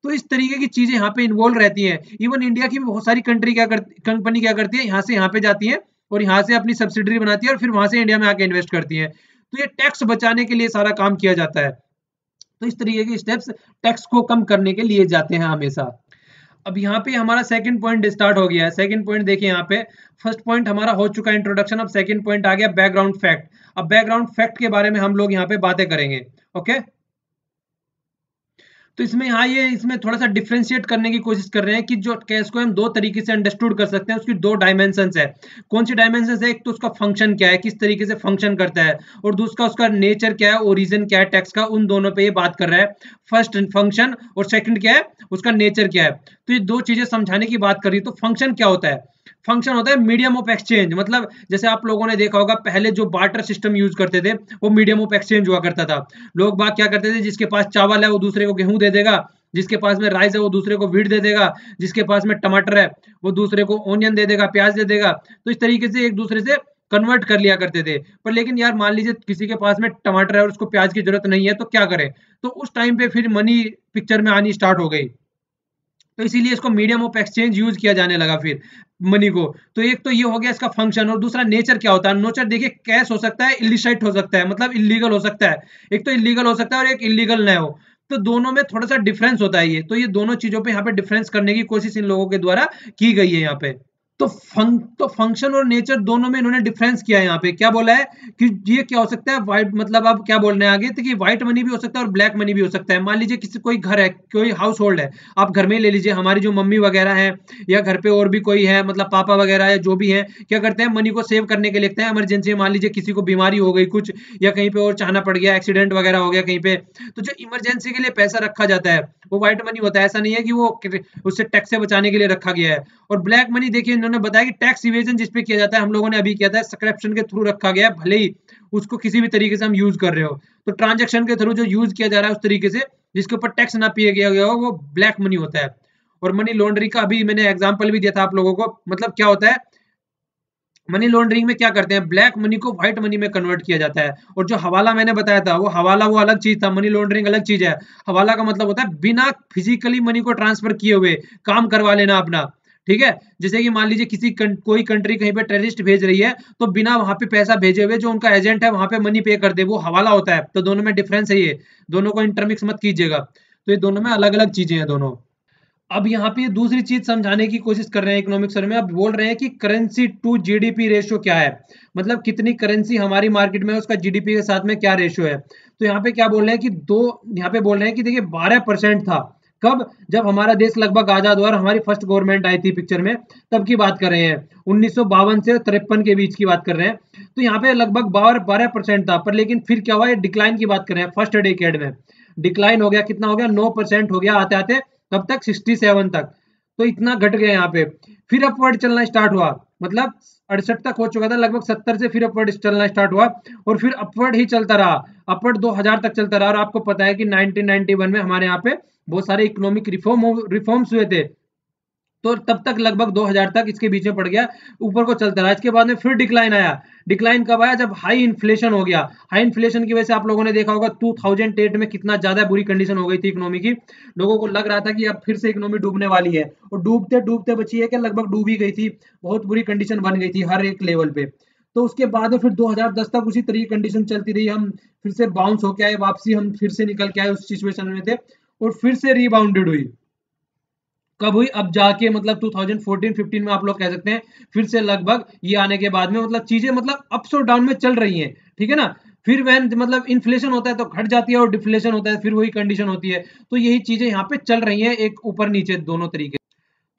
तो इस तरीके की चीजें यहाँ पे इन्वॉल्व रहती है। इवन इंडिया की बहुत सारी कंपनी क्या करती है, यहाँ से यहाँ पे जाती है और यहाँ से अपनी सब्सिडरी बनाती है और फिर वहां से इंडिया में आके इन्वेस्ट करती है। तो ये टैक्स बचाने के लिए सारा काम किया जाता है। तो इस तरीके के स्टेप्स टैक्स को कम करने के लिए जाते हैं हमेशा। अब यहाँ पे हमारा सेकंड पॉइंट स्टार्ट हो गया है। सेकंड पॉइंट देखिए, यहाँ पे फर्स्ट पॉइंट हमारा हो चुका है इंट्रोडक्शन, अब सेकंड पॉइंट आ गया बैकग्राउंड फैक्ट। अब बैकग्राउंड फैक्ट के बारे में हम लोग यहाँ पे बातें करेंगे। ओके, तो इसमें हाँ ये इसमें थोड़ा सा डिफ्रेंशिएट करने की कोशिश कर रहे हैं कि जो केस को हम दो तरीके से अंडरस्टूड कर सकते हैं, उसकी 2 डायमेंशंस है। कौन सी डायमेंशंस है, एक तो उसका फंक्शन क्या है, किस तरीके से फंक्शन करता है, और दूसरा उसका नेचर क्या है, ओरिजिन क्या है टैक्स का, उन दोनों पे ये बात कर रहा है। फर्स्ट फंक्शन और सेकेंड क्या है, उसका नेचर क्या है। तो ये 2 चीजें समझाने की बात कर रही है। तो फंक्शन क्या होता है, फंक्शन होता है मीडियम ऑफ एक्सचेंज, मतलब जैसे आप लोगों ने देखा होगा पहले जो बार्टर सिस्टम यूज करते थे वो मीडियम ऑफ एक्सचेंज हुआ करता था। लोग बात क्या करते थे, जिसके पास चावल है वो दूसरे को गेहूं दे देगा, जिसके पास में राइस है वो दूसरे को व्हीट दे देगा, जिसके पास में टमाटर है वो दूसरे को ऑनियन दे देगा, प्याज दे देगा। तो इस तरीके से एक दूसरे से कन्वर्ट कर लिया करते थे। पर लेकिन यार मान लीजिए किसी के पास में टमाटर है और उसको प्याज की जरूरत नहीं है तो क्या करें, तो उस टाइम पे फिर मनी पिक्चर में आनी स्टार्ट हो गई। तो इसीलिए इसको मीडियम ऑफ एक्सचेंज यूज किया जाने लगा फिर मनी को। तो एक तो ये हो गया इसका फंक्शन, और दूसरा नेचर क्या होता है। नेचर देखिए कैश हो सकता है, इलिसिट हो सकता है, मतलब इलीगल हो सकता है। एक तो इलीगल हो सकता है और एक इलीगल ना हो, तो दोनों में थोड़ा सा डिफरेंस होता है ये। तो ये दोनों चीजों पे यहाँ पे डिफरेंस करने की कोशिश इन लोगों के द्वारा की गई है यहाँ पे। तो फंक्शन और नेचर दोनों में इन्होंने डिफरेंस किया है। यहाँ पे क्या बोला है कि ये क्या हो सकता है व्हाइट, मतलब आप क्या बोल रहे हैं आगे तो कि व्हाइट मनी भी हो सकता है और ब्लैक मनी भी हो सकता है। मान लीजिए किसी कोई घर है, कोई हाउस होल्ड है, आप घर में ले लीजिए हमारी जो मम्मी वगैरह है या घर पे और भी कोई है, मतलब पापा वगैरह है, जो भी है क्या करते हैं मनी को सेव करने के लिए रखते हैं। इमरजेंसी मान लीजिए किसी को बीमारी हो गई कुछ, या कहीं पे और जाना पड़ गया, एक्सीडेंट वगैरह हो गया कहीं पे, तो जो इमरजेंसी के लिए पैसा रखा जाता है वो व्हाइट मनी होता है। ऐसा नहीं है कि वो उससे टैक्स से बचाने के लिए रखा गया है। और ब्लैक मनी देखिए इन्होंने बताया कि टैक्स इवेजन जिस पे किया जाता है, हम लोगों ने अभी किया था सब्सक्रिप्शन के थ्रू रखा गया है, भले ही उसको किसी भी तरीके से हम यूज कर रहे हो, तो ट्रांजैक्शन के थ्रू जो यूज किया जा रहा है उस तरीके से जिसके ऊपर टैक्स ना पे किया गया हो वो ब्लैक मनी होता है। और मनी लॉन्ड्रिंग का अभी मैंने एग्जाम्पल भी दिया था आप लोगों को, मतलब क्या होता है मनी लॉन्ड्रिंग में क्या करते हैं ब्लैक मनी को व्हाइट मनी में कन्वर्ट किया जाता है। और जो हवाला मैंने बताया था वो हवाला वो अलग चीज था, मनी लॉन्ड्रिंग अलग चीज है। हवाला का मतलब होता है बिना फिजिकली मनी को ट्रांसफर किए हुए काम करवा लेना अपना, ठीक है। जैसे कि मान लीजिए किसी कोई कंट्री कहीं पे टेररिस्ट भेज रही है तो बिना वहां पे पैसा भेजे हुए जो उनका एजेंट है वहां पे मनी पे कर दे, वो हवाला होता है। तो दोनों में डिफरेंस है ये, दोनों को इंटरमिक्स मत कीजिएगा। तो ये दोनों में अलग अलग चीजें हैं दोनों। अब यहाँ पे दूसरी चीज समझाने की कोशिश कर रहे हैं इकोनॉमिक सर में। अब बोल रहे हैं कि करेंसी टू जीडीपी रेशियो क्या है, मतलब कितनी करेंसी हमारी मार्केट में उसका जीडीपी के साथ में क्या रेशियो है। तो यहाँ पे क्या बोल रहे हैं कि 2 यहाँ पे बोल रहे हैं कि देखिए 12% था कब? जब हमारा देश लगभग आजाद हुआ और हमारी फर्स्ट गवर्नमेंट आई थी पिक्चर में, तब की बात कर रहे हैं, 1952 से 53 के बीच की बात कर रहे हैं। तो यहाँ पे लगभग 12% था, पर लेकिन फिर क्या हुआ, ये डिक्लाइन की बात कर रहे हैं। फर्स्ट डेकेड में डिक्लाइन हो गया, कितना हो गया, 9% हो गया आते आते, कब तक, 67 तक। तो इतना घट गया यहाँ पे। फिर अपवर्ड चलना स्टार्ट हुआ, मतलब 68 तक हो चुका था लगभग, 70 से फिर अपवर्ड चलना स्टार्ट हुआ और फिर अपवर्ड ही चलता रहा, अपवर्ड 2000 तक चलता रहा। और आपको पता है कि 1991 में हमारे यहाँ पे बहुत सारे इकोनॉमिक रिफॉर्म्स हुए थे, तो तब तक लगभग 2000 तक इसके बीच में पड़ गया, ऊपर को चलता रहा। इसके बाद में फिर डिक्लाइन आया। डिक्लाइन कब आया, जब हाई इन्फ्लेशन हो गया। हाई इन्फ्लेशन की वजह से आप लोगों ने देखा होगा 2008 में कितना ज्यादा बुरी कंडीशन हो गई थी इकोनॉमी की। लोगों को लग रहा था कि अब फिर से इकोनॉमी डूबने वाली है, और डूबते डूबते बची है कि लगभग डूब ही गई थी, बहुत बुरी कंडीशन बन गई थी हर एक लेवल पे। तो उसके बाद फिर 2010 तक उसी तरह की कंडीशन चलती रही, हम फिर से बाउंस होके आए, वापसी हम फिर से निकल के आए, उस सिचुएशन में थे, और फिर से रीबाउंडेड हुई। कब हुई, अब जाके मतलब 2014-15 में आप लोग कह सकते हैं, फिर से लगभग ये आने के बाद में, मतलब चीजें मतलब अप्स और डाउन में चल रही हैं, ठीक है ना। फिर वैन मतलब इन्फ्लेशन होता है तो घट जाती है, और डिफ्लेशन होता है फिर वही कंडीशन होती है। तो यही चीजें यहाँ पे चल रही हैं, एक ऊपर नीचे दोनों तरीके।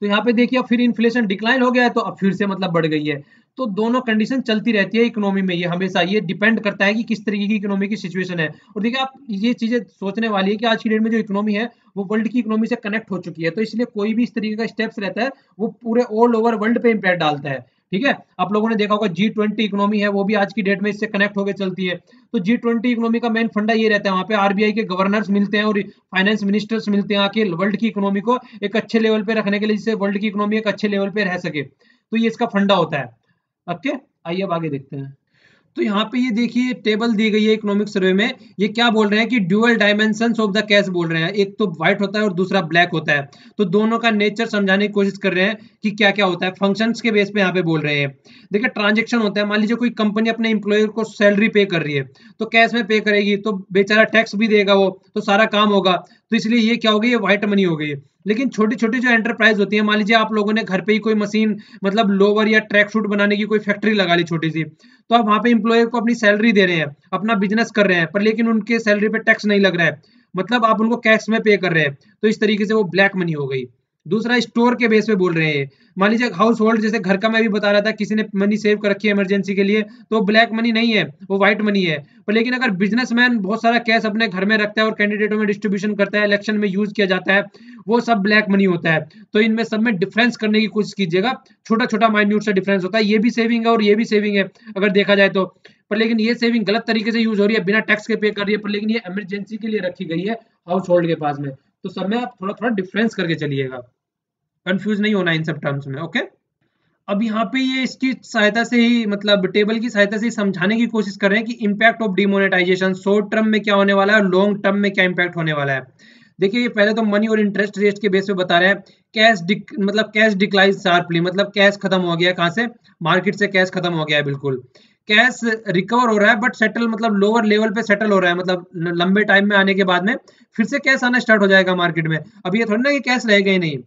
तो यहाँ पे देखिए, फिर इन्फ्लेशन डिक्लाइन हो गया है तो अब फिर से मतलब बढ़ गई है। तो दोनों कंडीशन चलती रहती है इकोनॉमी में, ये हमेशा, ये डिपेंड करता है कि किस तरीके की इकोनॉमी की सिचुएशन है। और देखिए, आप ये चीजें सोचने वाली है कि आज की डेट में जो इकोनॉमी है वो वर्ल्ड की इकोनॉमी से कनेक्ट हो चुकी है, तो इसलिए कोई भी इस तरीके का स्टेप्स रहता है वो पूरे ऑल ओवर वर्ल्ड पे इम्पैक्ट डालता है, ठीक है। आप लोगों ने देखा होगा G20 इकोनॉमी है, वो भी आज की डेट में इससे कनेक्ट होकर चलती है। तो G20 इकोनॉमी का मेन फंडा ये रहता है, वहाँ पे RBI के गवर्नर्स मिलते हैं और फाइनेंस मिनिस्टर्स मिलते हैं आके वर्ल्ड की इकोनॉमी को एक अच्छे लेवल पे रखने के लिए, जिससे वर्ल्ड की इकोनॉमी एक अच्छे लेवल पे रह सके। तो ये इसका फंडा होता है। ओके, आइए अब आगे देखते हैं। तो यहाँ पे ये देखिए टेबल दी गई है इकोनॉमिक सर्वे में, ये क्या बोल रहे हैं कि dual dimensions of the cash बोल रहे हैं, एक तो व्हाइट होता है और दूसरा ब्लैक होता है। तो दोनों का नेचर समझाने की कोशिश कर रहे हैं कि क्या क्या होता है, फंक्शंस के बेस पे यहाँ पे बोल रहे हैं। देखिए, ट्रांजेक्शन होता है, मान लीजिए कोई कंपनी अपने इंप्लॉयर को सैलरी पे कर रही है तो कैश में पे करेगी, तो बेचारा टैक्स भी देगा, वो तो सारा काम होगा, तो इसलिए ये क्या होगी, ये व्हाइट मनी हो गई। लेकिन छोटी छोटी जो एंटरप्राइज होती है, मान लीजिए आप लोगों ने घर पे ही कोई मशीन मतलब लोवर या ट्रैक सूट बनाने की कोई फैक्ट्री लगा ली छोटी सी, तो आप वहाँ पे इंप्लॉयर को अपनी सैलरी दे रहे हैं, अपना बिजनेस कर रहे हैं, पर लेकिन उनके सैलरी पे टैक्स नहीं लग रहा है, मतलब आप उनको कैश में पे कर रहे हैं, तो इस तरीके से वो ब्लैक मनी हो गई। दूसरा, स्टोर के बेस पे बोल रहे हैं, मान लीजिए हाउस होल्ड, जैसे घर का मैं भी बता रहा था, किसी ने मनी सेव कर रखी है इमरजेंसी के लिए, तो ब्लैक मनी नहीं है, वो व्हाइट मनी है। पर लेकिन अगर बिजनेसमैन बहुत सारा कैश अपने घर में रखता है और कैंडिडेटों में डिस्ट्रीब्यूशन करता है, इलेक्शन में यूज किया जाता है, वो सब ब्लैक मनी होता है। तो इनमें सब में डिफरेंस करने की कोशिश कीजिएगा, छोटा छोटा माइन्यूट सा डिफरेंस होता है, ये भी सेविंग है और ये भी सेविंग है अगर देखा जाए तो, पर लेकिन ये सेविंग गलत तरीके से यूज हो रही है, बिना टैक्स के पे कर रही है, पर लेकिन ये इमरजेंसी के लिए रखी गई है हाउस होल्ड के पास में। तो सब में आप थोड़ा थोड़ा डिफरेंस करके चलिएगा, कंफ्यूज नहीं होना इन सब टर्म्स में, ओके। अब यहाँ पे ये इसकी सहायता से ही मतलब टेबल की सहायता से ही समझाने की कोशिश कर रहे हैं कि impact of demonetisation short term में क्या होने वाला है और लॉन्ग टर्म में क्या इम्पैक्ट होने वाला है। देखिए, ये पहले तो मनी और इंटरेस्ट रेट के बेस पे बता रहे हैं, कैश डिक्लाइन शार्पली, मतलब कैश खत्म हो गया, कहाँ से, मार्केट से कैश खत्म हो गया है बिल्कुल। कैश रिकवर हो रहा है बट सेटल मतलब लोअर लेवल पे सेटल हो रहा है, मतलब लंबे टाइम में आने के बाद में फिर से कैश आना स्टार्ट हो जाएगा मार्केट में। अब ये थोड़ी ना कि कैश रहेगा ही नहीं।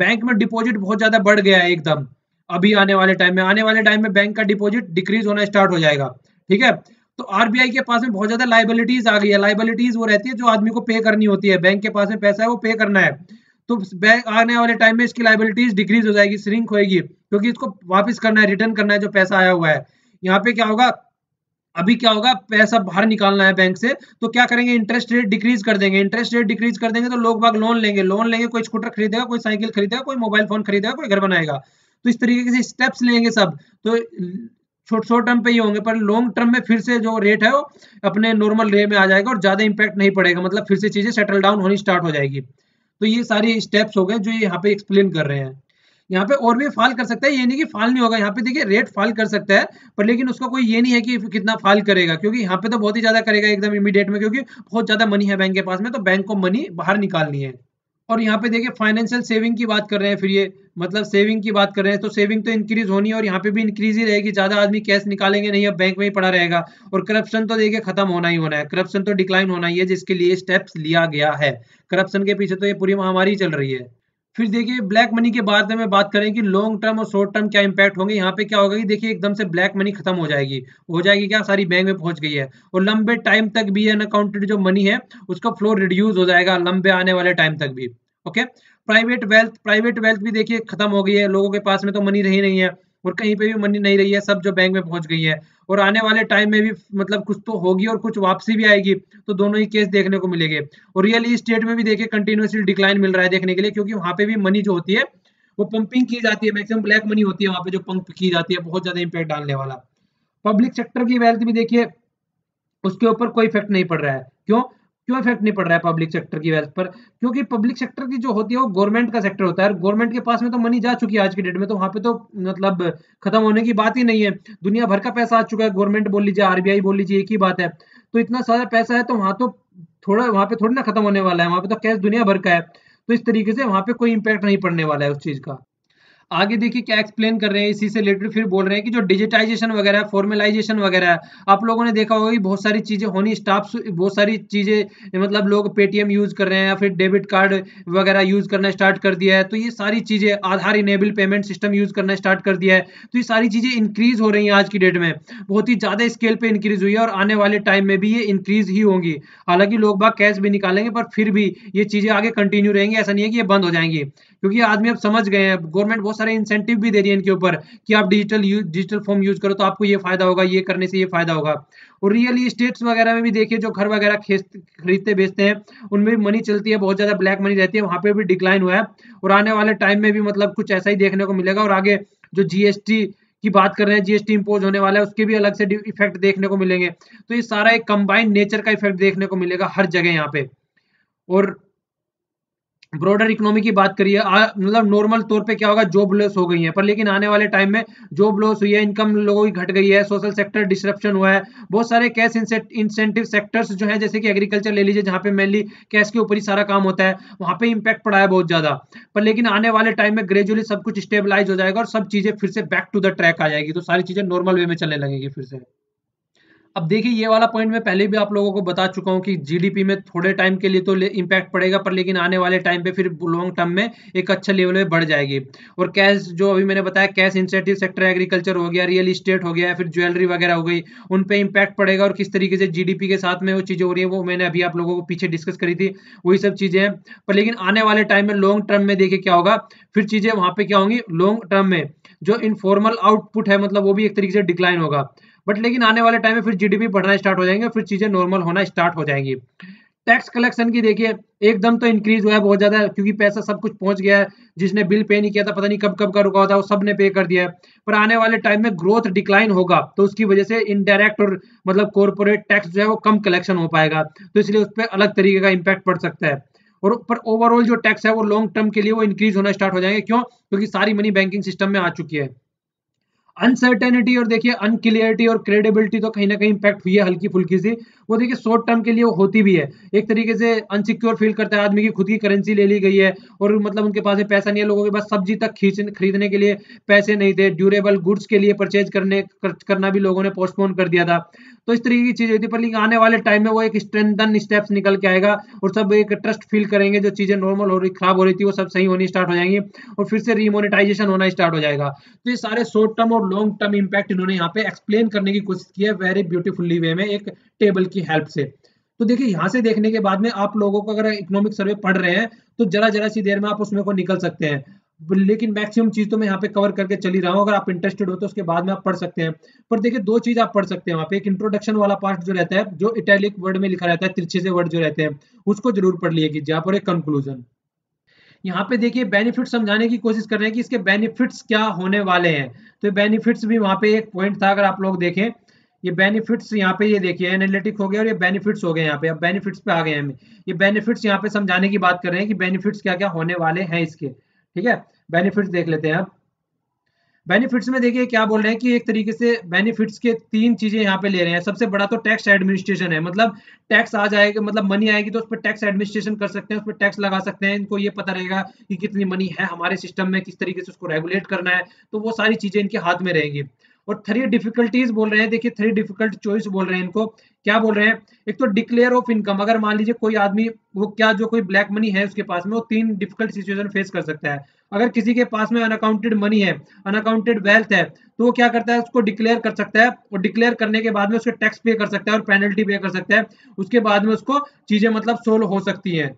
बैंक में डिपॉजिट बहुत ज्यादा बढ़ गया है एकदम, अभी आने वाले टाइम में बैंक का डिपॉजिट डिक्रीज होना स्टार्ट हो जाएगा, ठीक है। तो आरबीआई के पास में बहुत ज्यादा लाइबिलिटीज आ गई है। लाइबिलिटीज वो रहती है जो आदमी को पे करनी होती है, बैंक के पास में पैसा है वो पे करना है, तो बैंक आने वाले टाइम में इसकी लाइबिलिटीज डिक्रीज हो जाएगी, श्रिंक होएगी, क्योंकि इसको वापस करना है, रिटर्न करना है जो पैसा आया हुआ है। यहाँ पे क्या होगा, अभी क्या होगा, पैसा बाहर निकालना है बैंक से, तो क्या करेंगे, इंटरेस्ट रेट डिक्रीज कर देंगे। इंटरेस्ट रेट डिक्रीज कर देंगे तो लोग बाग लोन लेंगे, कोई स्कूटर खरीदेगा, कोई साइकिल खरीदेगा, कोई मोबाइल फोन खरीदेगा, कोई घर बनाएगा। तो इस तरीके से स्टेप्स लेंगे सब, तो शॉर्ट टर्म पे ही होंगे, पर लॉन्ग टर्म में फिर से जो रेट है वो अपने नॉर्मल रेट में आ जाएगा और ज्यादा इंपैक्ट नहीं पड़ेगा, मतलब फिर से चीजें सेटल डाउन होनी स्टार्ट हो जाएगी। तो ये सारे स्टेप्स हो गए जो ये यहाँ पे एक्सप्लेन कर रहे हैं। यहाँ पे और भी फॉल कर सकता है, ये नहीं कि फॉल नहीं होगा, यहाँ पे देखिए रेट फॉल कर सकता है, पर लेकिन उसका कोई ये नहीं है कि कितना फॉल करेगा, क्योंकि यहाँ पे तो बहुत ही ज्यादा करेगा एकदम इमीडिएट में, क्योंकि बहुत ज्यादा मनी है बैंक के पास में, तो बैंक को मनी बाहर निकालनी है। और यहाँ पे देखिए फाइनेंशियल सेविंग की बात कर रहे हैं, फिर ये मतलब सेविंग की बात कर रहे हैं, तो सेविंग तो इंक्रीज होनी है और यहाँ पे भी इंक्रीज ही रहेगी, ज्यादा आदमी कैश निकालेंगे नहीं, अब बैंक में ही पड़ा रहेगा। और करप्शन तो देखिए खत्म होना ही होना है, करप्शन तो डिक्लाइन होना ही है, जिसके लिए स्टेप्स लिया गया है, करप्शन के पीछे तो ये पूरी महामारी चल रही है। फिर देखिए ब्लैक मनी के बाद में बात करें कि लॉन्ग टर्म और शॉर्ट टर्म क्या इंपैक्ट होंगे। यहाँ पे क्या होगा कि देखिए एकदम से ब्लैक मनी खत्म हो जाएगी, क्या सारी बैंक में पहुंच गई है, और लंबे टाइम तक भी अनअकाउंटेड जो मनी है उसका फ्लो रिड्यूस हो जाएगा लंबे आने वाले टाइम तक भी। ओके। प्राइवेट वेल्थ भी देखिए खत्म हो गई है, लोगों के पास में तो मनी रही नहीं है और कहीं पे भी मनी नहीं रही है, सब जो बैंक में पहुंच गई है। और आने वाले टाइम में भी मतलब कुछ तो होगी और कुछ वापसी भी आएगी, तो दोनों ही केस देखने को मिलेंगे। और रियल इस्टेट में भी देखिए कंटिन्यूअसली डिक्लाइन मिल रहा है देखने के लिए, क्योंकि वहाँ पे भी मनी जो होती है वो पंपिंग की जाती है, मैक्सिमम ब्लैक मनी होती है वहाँ पे जो पंप की जाती है, बहुत ज्यादा इंपैक्ट डालने वाला। पब्लिक सेक्टर की वेल्थ भी देखिए उसके ऊपर कोई इफेक्ट नहीं पड़ रहा है। क्यों इफेक्ट नहीं पड़ रहा है पब्लिक सेक्टर की वेल्थ पर? क्योंकि पब्लिक सेक्टर की जो होती है वो गवर्नमेंट का सेक्टर होता है, और गवर्नमेंट के पास में तो मनी जा चुकी है आज की डेट में, तो वहाँ पे तो मतलब खत्म होने की बात ही नहीं है। दुनिया भर का पैसा आ चुका है, गवर्नमेंट बोल लीजिए आरबीआई बोल लीजिए, एक ही बात है। तो इतना सारा पैसा है तो वहाँ तो थोड़ा, वहाँ पे थोड़ी ना खत्म होने वाला है, वहाँ पे तो कैश दुनिया भर का है। तो इस तरीके से वहाँ पे कोई इम्पैक्ट नहीं पड़ने वाला है उस चीज का। आगे देखिए क्या एक्सप्लेन कर रहे हैं, इसी से रिलेटेड फिर बोल रहे हैं कि जो डिजिटाइजेशन वगैरह फॉर्मलाइजेशन वगैरह, आप लोगों ने देखा होगा कि बहुत सारी चीजें होनी, स्टाफ बहुत सारी चीजें मतलब लोग पेटीएम यूज कर रहे हैं या फिर डेबिट कार्ड वगैरह यूज करना स्टार्ट कर दिया है, तो ये सारी चीजें, Aadhaar enable payment system use करना स्टार्ट कर दिया है, तो ये सारी चीजें इंक्रीज हो रही है आज की डेट में, बहुत ही ज्यादा स्केल पे इंक्रीज हुई है और आने वाले टाइम में भी ये इंक्रीज ही होंगी। हालांकि लोग बाग कैश भी निकालेंगे, पर फिर भी ये चीजें आगे कंटिन्यू रहेंगी, ऐसा नहीं है कि ये बंद हो जाएंगी, क्योंकि आदमी अब समझ गए हैं, गवर्नमेंट बहुत सारे इंसेंटिव भी दे रही है इनके ऊपर कि आप डिजिटल फॉर्म यूज करो तो आपको ये फायदा होगा, ये करने से ये फायदा होगा। और रियल इस्टेट्स वगैरह में भी देखिए, जो घर वगैरह खरीदते बेचते हैं उनमें भी मनी चलती है, बहुत ज्यादा ब्लैक मनी रहती है, वहां पे भी डिक्लाइन हुआ है और आने वाले टाइम में भी मतलब कुछ ऐसा ही देखने को मिलेगा। और आगे जो जीएसटी की बात कर रहे हैं, जीएसटी इंपोज होने वाला है, उसके भी अलग से इफेक्ट देखने को मिलेंगे। तो ये सारा एक कंबाइंड नेचर का इफेक्ट देखने को मिलेगा हर जगह यहाँ पे। और ब्रॉडर इकोनॉमी की बात करिए, मतलब नॉर्मल तौर पे क्या होगा, जॉब लॉस हो गई है, पर लेकिन आने वाले टाइम में जॉब लॉस हुई है, इनकम लोगों की घट गई है, सोशल सेक्टर डिसरप्शन हुआ है, बहुत सारे कैश इंसेंटिव सेक्टर्स जो है जैसे कि एग्रीकल्चर ले लीजिए, जहाँ पे मेनली कैश के ऊपर ही सारा काम होता है, वहाँ पे इम्पैक्ट पड़ा है बहुत ज्यादा। पर लेकिन आने वाले टाइम में ग्रेजुअली सब कुछ स्टेबलाइज हो जाएगा और सब चीजें फिर से बैक टू द ट्रैक आ जाएगी, तो सारी चीजें नॉर्मल वे में चलने लगेगी फिर से। अब देखिए ये वाला पॉइंट मैं पहले भी आप लोगों को बता चुका हूँ कि जीडीपी में थोड़े टाइम के लिए तो इम्पैक्ट पड़ेगा, पर लेकिन आने वाले टाइम पे फिर लॉन्ग टर्म में एक अच्छा लेवल पे बढ़ जाएगी। और कैश जो अभी मैंने बताया, कैश इंसेंटिव सेक्टर, एग्रीकल्चर हो गया, रियल इस्टेट हो गया, फिर ज्वेलरी वगैरह हो गई, उन पर इम्पैक्ट पड़ेगा। और किस तरीके से जीडीपी के साथ में वो चीज़ें हो रही है वो मैंने अभी आप लोगों को पीछे डिस्कस करी थी, वही सब चीज़ें हैं। पर लेकिन आने वाले टाइम में लॉन्ग टर्म में देखिए क्या होगा, फिर चीज़ें वहाँ पर क्या होंगी, लॉन्ग टर्म में जो इनफॉर्मल आउटपुट है मतलब वो भी एक तरीके से डिक्लाइन होगा, बट लेकिन आने वाले टाइम में फिर जीडीपी बढ़ना स्टार्ट हो जाएंगे, फिर चीजें नॉर्मल होना स्टार्ट हो जाएंगी। टैक्स कलेक्शन की देखिए एकदम तो इंक्रीज हुआ है बहुत ज्यादा, क्योंकि पैसा सब कुछ पहुंच गया है, जिसने बिल पे नहीं किया था पता नहीं कब कब का रुका होता है वो सब ने पे कर दिया है। पर आने वाले टाइम में ग्रोथ डिक्लाइन होगा, तो उसकी वजह से इनडायरेक्ट और मतलब कॉर्पोरेट टैक्स जो है वो कम कलेक्शन हो पाएगा, तो इसलिए उस पर अलग तरीके का इम्पैक्ट पड़ सकता है। और पर ओवरऑल जो टैक्स है वो लॉन्ग टर्म के लिए वो इंक्रीज होना स्टार्ट हो जाएंगे, क्यों? क्योंकि सारी मनी बैंकिंग सिस्टम में आ चुकी है। अनसर्टेनिटी और देखिए अनक्लियरिटी और क्रेडिबिलिटी तो कहीं ना कहीं इम्पैक्ट हुई है हल्की फुल्की सी, वो देखिए शॉर्ट टर्म के लिए होती भी है, एक तरीके से अनसिक्योर फील करता है आदमी की खुद की करेंसी ले ली गई है और मतलब उनके पास पैसा नहीं है, लोगों के पास सब्जी तक खरीदने के लिए पैसे नहीं थे, ड्यूरेबल गुड्स के लिए परचेज करना भी लोगों ने पोस्टपोन कर दिया था, तो इस तरीके की चीज होती है। पर लेकिन आने वाले टाइम में वो एक स्ट्रेंथन स्टेप्स निकल के आएगा और सब एक ट्रस्ट फील करेंगे, जो चीजें नॉर्मल हो रही खराब हो रही थी वो सब सही होनी स्टार्ट हो जाएंगी और फिर से रीमोनेटाइजेशन होना स्टार्ट हो जाएगा। तो ये सारे short term long term impact इन्होंने यहाँ पे एक्सप्लेन करने की कोशिश की है वेरी ब्यूटीफुली वे में, एक टेबल की हेल्प से। तो देखिए यहाँ से देखने के बाद में आप लोगों को अगर इकोनॉमिक सर्वे पढ़ रहे हैं तो जरा जरा सी देर में आप उसमें को निकल सकते हैं, लेकिन मैक्सिमम चीज तो मैं यहाँ पे कवर करके चली रहा हूँ, अगर आप इंटरेस्टेड हो तो उसके बाद में आप पढ़ सकते हैं। पर देखिए दो चीज आप पढ़ सकते हैं वहाँ पे, एक इंट्रोडक्शन वाला पार्ट जो रहता है जो इटैलिक वर्ड में लिखा रहता है, तिरछे से वर्ड जो रहते हैं उसको जरूर पढ़ लिए कीजिए आप, और एक कंक्लूजन। यहाँ पे देखिए बेनिफिट्स समझाने की कोशिश कर रहे हैं कि इसके बेनिफिट्स क्या होने वाले हैं, तो बेनिफिट्स भी वहाँ पे एक पॉइंट था, अगर आप लोग देखें ये बेनिफिट्स यहाँ पे, ये देखिए एनालिटिक हो गया और ये बेनिफिट्स हो गए यहाँ पे, अब बेनिफिट्स पे आ गए हम, ये बेनिफिट्स यहाँ पे समझाने की बात कर रहे हैं कि बेनिफिट्स क्या क्या होने वाले हैं इसके, ठीक है। बेनिफिट्स देख लेते हैं आप, बेनिफिट्स में देखिए क्या बोल रहे हैं कि एक तरीके से बेनिफिट्स के तीन चीजें यहाँ पे ले रहे हैं। सबसे बड़ा तो टैक्स एडमिनिस्ट्रेशन है, मतलब टैक्स आ जाएगा, मतलब मनी आएगी तो उस पर टैक्स एडमिनिस्ट्रेशन कर सकते हैं, उस पर टैक्स लगा सकते हैं, इनको ये पता रहेगा कि कितनी मनी है हमारे सिस्टम में, किस तरीके से उसको रेगुलेट करना है, तो वो सारी चीजें इनके हाथ में रहेंगी। और थ्री डिफिकल्टीज बोल रहे हैं, देखिए थ्री डिफिकल्ट चॉइस बोल रहे हैं इनको, क्या बोल रहे हैं, एक तो डिक्लेयर ऑफ इनकम, अगर मान लीजिए कोई आदमी वो क्या जो कोई ब्लैक मनी है उसके पास में वो तीन डिफिकल्ट सिचुएशन फेस कर सकता है। अगर किसी के पास में अनअकाउंटेड मनी है, अनअकाउंटेड वेल्थ है, तो वो क्या करता है, उसको डिक्लेयर कर सकता है और डिक्लेयर करने के बाद में उसके टैक्स पे कर सकता है और पेनल्टी पे कर सकता है, उसके बाद में उसको चीजें मतलब सोल्व हो सकती है।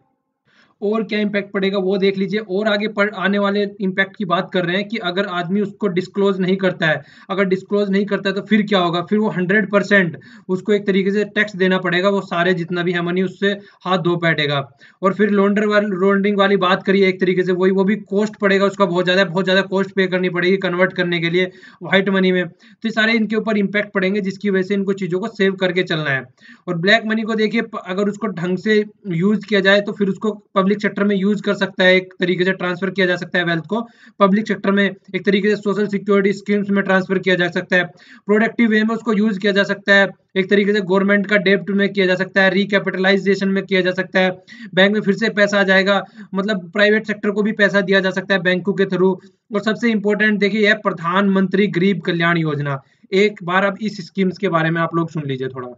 और क्या इम्पैक्ट पड़ेगा वो देख लीजिए। और आगे आने वाले इम्पैक्ट की बात कर रहे हैं कि अगर आदमी उसको डिस्क्लोज नहीं करता है, अगर डिस्क्लोज नहीं करता है तो फिर क्या होगा, फिर वो 100% उसको एक तरीके से टैक्स देना पड़ेगा, वो सारे जितना भी है मनी उससे हाथ धो बैठेगा। और फिर लॉन्ड्रिंग वाली बात करिए, एक तरीके से वो भी कॉस्ट पड़ेगा उसका, बहुत ज़्यादा कॉस्ट पे करनी पड़ेगी कन्वर्ट करने के लिए व्हाइट मनी में। तो सारे इनके ऊपर इम्पैक्ट पड़ेंगे जिसकी वजह से इनको चीज़ों को सेव करके चलना है। और ब्लैक मनी को देखिए, अगर उसको ढंग से यूज किया जाए तो फिर उसको पब्लिक सेक्टर में यूज कर सकता है, एक तरीके से ट्रांसफर किया जा सकता है वेल्थ को पब्लिक सेक्टर में, एक तरीके से सोशल सिक्योरिटी स्कीम्स में ट्रांसफर किया जा सकता है, प्रोडक्टिव वे में उसको यूज किया जा सकता है, एक तरीके से गवर्नमेंट का डेब्ट में किया जा सकता है, रिकैपिटलाइजेशन में किया जा सकता है, बैंक में फिर से पैसा आ जाएगा, मतलब प्राइवेट सेक्टर को भी पैसा दिया जा सकता है बैंकों के थ्रू। और सबसे इंपॉर्टेंट देखिए यह प्रधानमंत्री गरीब कल्याण योजना, एक बार अब इस स्कीम्स के बारे में आप लोग सुन लीजिए थोड़ा।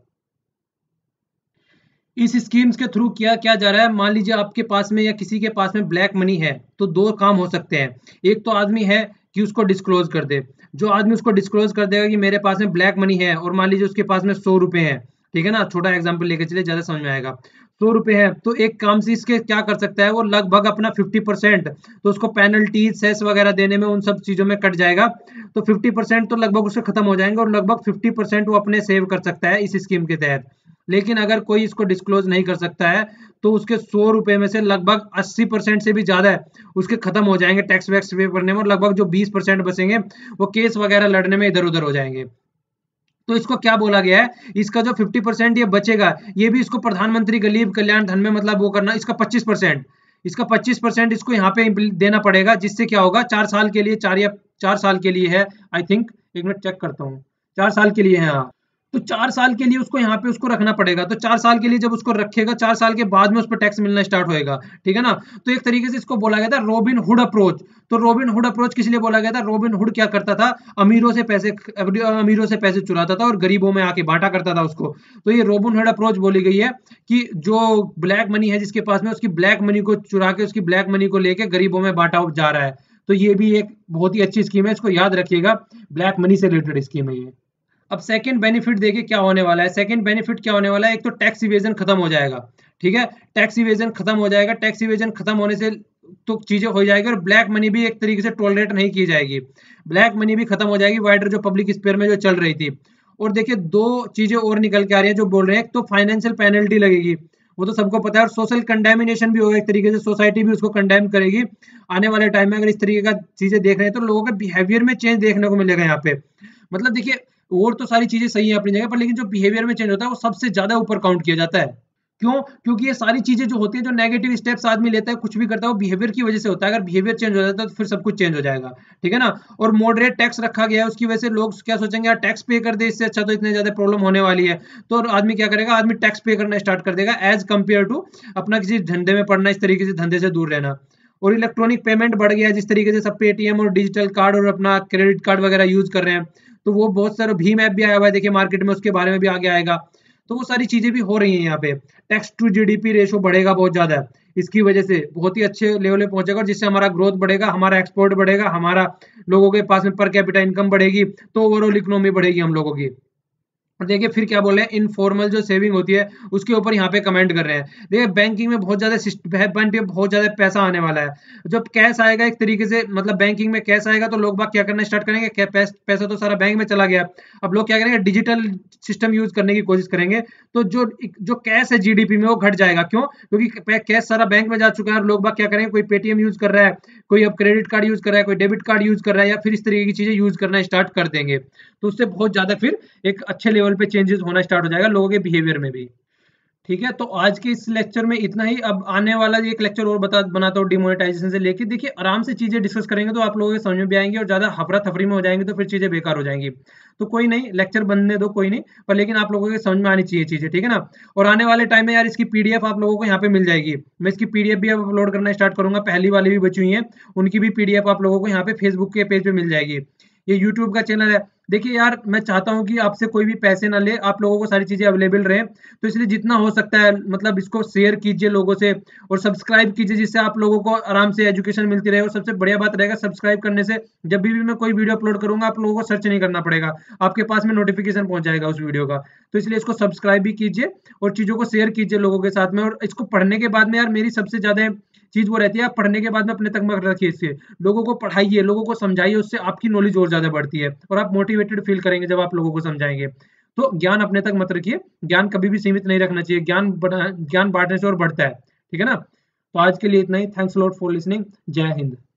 इस स्कीम्स के थ्रू किया क्या जा रहा है, मान लीजिए आपके पास में या किसी के पास में ब्लैक मनी है तो दो काम हो सकते हैं। एक तो आदमी है कि उसको डिस्क्लोज कर दे, जो आदमी उसको डिस्क्लोज कर देगा कि मेरे पास में ब्लैक मनी है और मान लीजिए उसके पास में 100 रुपए है, ठीक है ना, छोटा एग्जाम्पल लेके चले ज्यादा समझ में आएगा, 100 रुपए है, तो एक काम से इसके क्या कर सकता है वो लगभग अपना 50% तो उसको पेनल्टीज सेस वगैरह देने में उन सब चीजों में कट जाएगा, तो 50% तो लगभग उसके खत्म हो जाएंगे और लगभग 50% वो अपने सेव कर सकता है इस स्कीम के तहत। लेकिन अगर कोई इसको डिस्क्लोज नहीं कर सकता है तो उसके 100 रुपए में से लगभग 80% से भी ज्यादा है उसके खत्म हो जाएंगे टैक्स वैक्स पे करने में, और लगभग जो 20% बचेंगे वो केस वगैरह लड़ने में इधर उधर हो जाएंगे। तो इसको क्या बोला गया है, इसका जो 50% ये बचेगा ये भी इसको प्रधानमंत्री गरीब कल्याण धन में मतलब वो करना, इसका 25% इसको यहाँ पे देना पड़ेगा, जिससे क्या होगा 4 साल के लिए, 4 साल के लिए है आई थिंक, एक मिनट चेक करता हूँ, 4 साल के लिए है हाँ, तो 4 साल के लिए उसको यहाँ पे उसको रखना पड़ेगा। तो 4 साल के लिए जब उसको रखेगा 4 साल के बाद में उस पर टैक्स मिलना स्टार्ट होएगा, ठीक है ना। तो एक तरीके से इसको बोला गया था रॉबिन हुड अप्रोच। तो रॉबिन हुड अप्रोच किस लिए बोला गया था, रॉबिन हुड क्या करता था, अमीरों से पैसे चुराता था और गरीबों में आके बांटा करता था उसको। तो ये रॉबिन हुड अप्रोच बोली गई है कि जो ब्लैक मनी है जिसके पास में, उसकी ब्लैक मनी को चुरा के उसकी ब्लैक मनी को लेके गरीबों में बांटा जा रहा है। तो ये भी एक बहुत ही अच्छी स्कीम है, इसको याद रखिएगा, ब्लैक मनी से रिलेटेड स्कीम है ये। अब सेकंड बेनिफिट देखिए क्या होने वाला है, सेकंड बेनिफिट क्या होने वाला है, एक तो टैक्स इवेजन खत्म हो जाएगा, ठीक है, टैक्स इवेजन खत्म हो जाएगा। टैक्स इवेजन खत्म होने से तो चीजें हो जाएगी और ब्लैक मनी भी एक तरीके से टॉलरेट नहीं की जाएगी, ब्लैक मनी भी खत्म हो जाएगी वाइडर जो पब्लिक स्पेयर में जो चल रही थी। और देखिये 2 चीजें और निकल के आ रही है जो बोल रहे हैं, एक तो फाइनेंशियल पेनल्टी लगेगी, वो तो सबको पता है, और सोशल कंडेमिनेशन भी होगा, एक तरीके से सोसाइटी भी उसको कंडेम करेगी आने वाले टाइम में। अगर इस तरीके का चीजें देख रहे हैं तो लोगों का बिहेवियर में चेंज देखने को मिलेगा यहाँ पे, मतलब देखिए और तो सारी चीजें सही है अपनी जगह पर, लेकिन जो बिहेवियर में चेंज होता है वो सबसे ज्यादा ऊपर काउंट किया जाता है। क्यों? क्योंकि ये सारी चीजें जो होती है, जो नेगेटिव स्टेप्स आदमी लेता है, कुछ भी करता है, वो बिहेवियर की वजह से होता है। अगर बिहेवियर चेंज हो जाता है तो फिर सब कुछ चेंज हो जाएगा, ठीक है ना। और मॉडरेट टैक्स रखा गया है, उसकी वजह से लोग क्या सोचेंगे, टैक्स पे कर दे, इससे अच्छा तो इतने ज्यादा प्रॉब्लम होने वाली है। तो आदमी क्या करेगा, आदमी टैक्स पे करना स्टार्ट कर देगा एज कम्पेयर टू अपना किसी धंधे में पड़ना, इस तरीके से धंधे से दूर रहना। और इलेक्ट्रॉनिक पेमेंट बढ़ गया, जिस तरीके से सब पेटीएम और डिजिटल कार्ड और अपना क्रेडिट कार्ड वगैरह यूज कर रहे हैं, तो वो बहुत सारा भीम ऐप भी आया हुआ है देखिए मार्केट में, उसके बारे में भी आगे आएगा। तो वो सारी चीजें भी हो रही हैं यहाँ पे। टैक्स टू जीडीपी रेशो बढ़ेगा बहुत ज्यादा, इसकी वजह से बहुत ही अच्छे लेवल पे पहुंचेगा, और जिससे हमारा ग्रोथ बढ़ेगा, हमारा एक्सपोर्ट बढ़ेगा, हमारा लोगों के पास में पर कैपिटा इनकम बढ़ेगी, तो ओवरऑल इकोनॉमी बढ़ेगी हम लोगों की। और देखिए फिर क्या बोले, इनफॉर्मल जो सेविंग होती है उसके ऊपर यहाँ पे कमेंट कर रहे हैं। देखिए बैंकिंग में बहुत ज्यादा पैसा आने वाला है, जब कैश आएगा एक तरीके से, मतलब बैंकिंग में कैश आएगा तो लोग बाग क्या करना स्टार्ट करेंगे, पैसा तो सारा बैंक में चला गया, अब लोग क्या करेंगे, डिजिटल सिस्टम यूज करने की कोशिश करेंगे। तो जो कैश है जीडीपी में वो घट जाएगा। क्यों? क्योंकि कैश सारा बैंक में जा चुका है और लोग बाग क्या करेंगे, कोई पेटीएम यूज कर रहा है, कोई अब क्रेडिट कार्ड यूज कर रहा है, कोई डेबिट कार्ड यूज कर रहा है, या फिर इस तरीके की चीजें यूज करना स्टार्ट कर देंगे। तो उससे बहुत ज्यादा फिर एक अच्छे पे चेंजेस होना स्टार्ट हो जाएगा लोगों के बिहेवियर में भी, ठीक है। तो आज के इस लेक्चर में इतना ही। अब आने वाला एक लेक्चर और बनाता हूँ डिमोनेटाइजेशन से लेके। देखिए आराम से चीजें डिस्कस करेंगे तो आप लोगों के समझ में भी आएंगे, और ज्यादा हफरा थफरी में हो जाएंगे तो फिर चीजें बेकार हो जाएंगी। तो कोई नहीं, लेक्चर बनने दो, कोई नहीं, पर लेकिन आप लोगों के समझ में आनी चाहिए चीजें, ठीक है ना। और आने वाले टाइम में यार इसकी पीडीएफ आप लोगों को यहाँ पे मिल जाएगी, मैं इसकी पीडीएफ भी अब अपलोड करना स्टार्ट करूंगा, पहली वाली भी बची हुई है उनकी भी पीडीएफ आप लोगों को यहाँ पे फेसबुक के पेज पे मिल जाएगी। ये यूट्यूब का चैनल है, देखिए यार, मैं चाहता हूं कि आपसे कोई भी पैसे ना ले, आप लोगों को सारी चीजें अवेलेबल रहे, तो इसलिए जितना हो सकता है मतलब इसको शेयर कीजिए लोगों से और सब्सक्राइब कीजिए, जिससे आप लोगों को आराम से एजुकेशन मिलती रहे। और सबसे बढ़िया बात रहेगा सब्सक्राइब करने से जब भी मैं कोई वीडियो अपलोड करूंगा आप लोगों को सर्च नहीं करना पड़ेगा, आपके पास में नोटिफिकेशन पहुंच जाएगा उस वीडियो का। तो इसलिए इसको सब्सक्राइब भी कीजिए और चीजों को शेयर कीजिए लोगों के साथ में। और इसको पढ़ने के बाद में यार मेरी सबसे ज्यादा चीज वो रहती है, आप पढ़ने के बाद में अपने तक मत रखिए, इससे लोगों को पढ़ाइए, लोगों को समझाइए, उससे आपकी नॉलेज और ज्यादा बढ़ती है और आप मोटिवेटेड फील करेंगे जब आप लोगों को समझाएंगे। तो ज्ञान अपने तक मत रखिए, ज्ञान कभी भी सीमित नहीं रखना चाहिए, ज्ञान बांटने से और बढ़ता है, ठीक है ना। तो आज के लिए इतना ही, thanks a lot for listening, जय हिंद।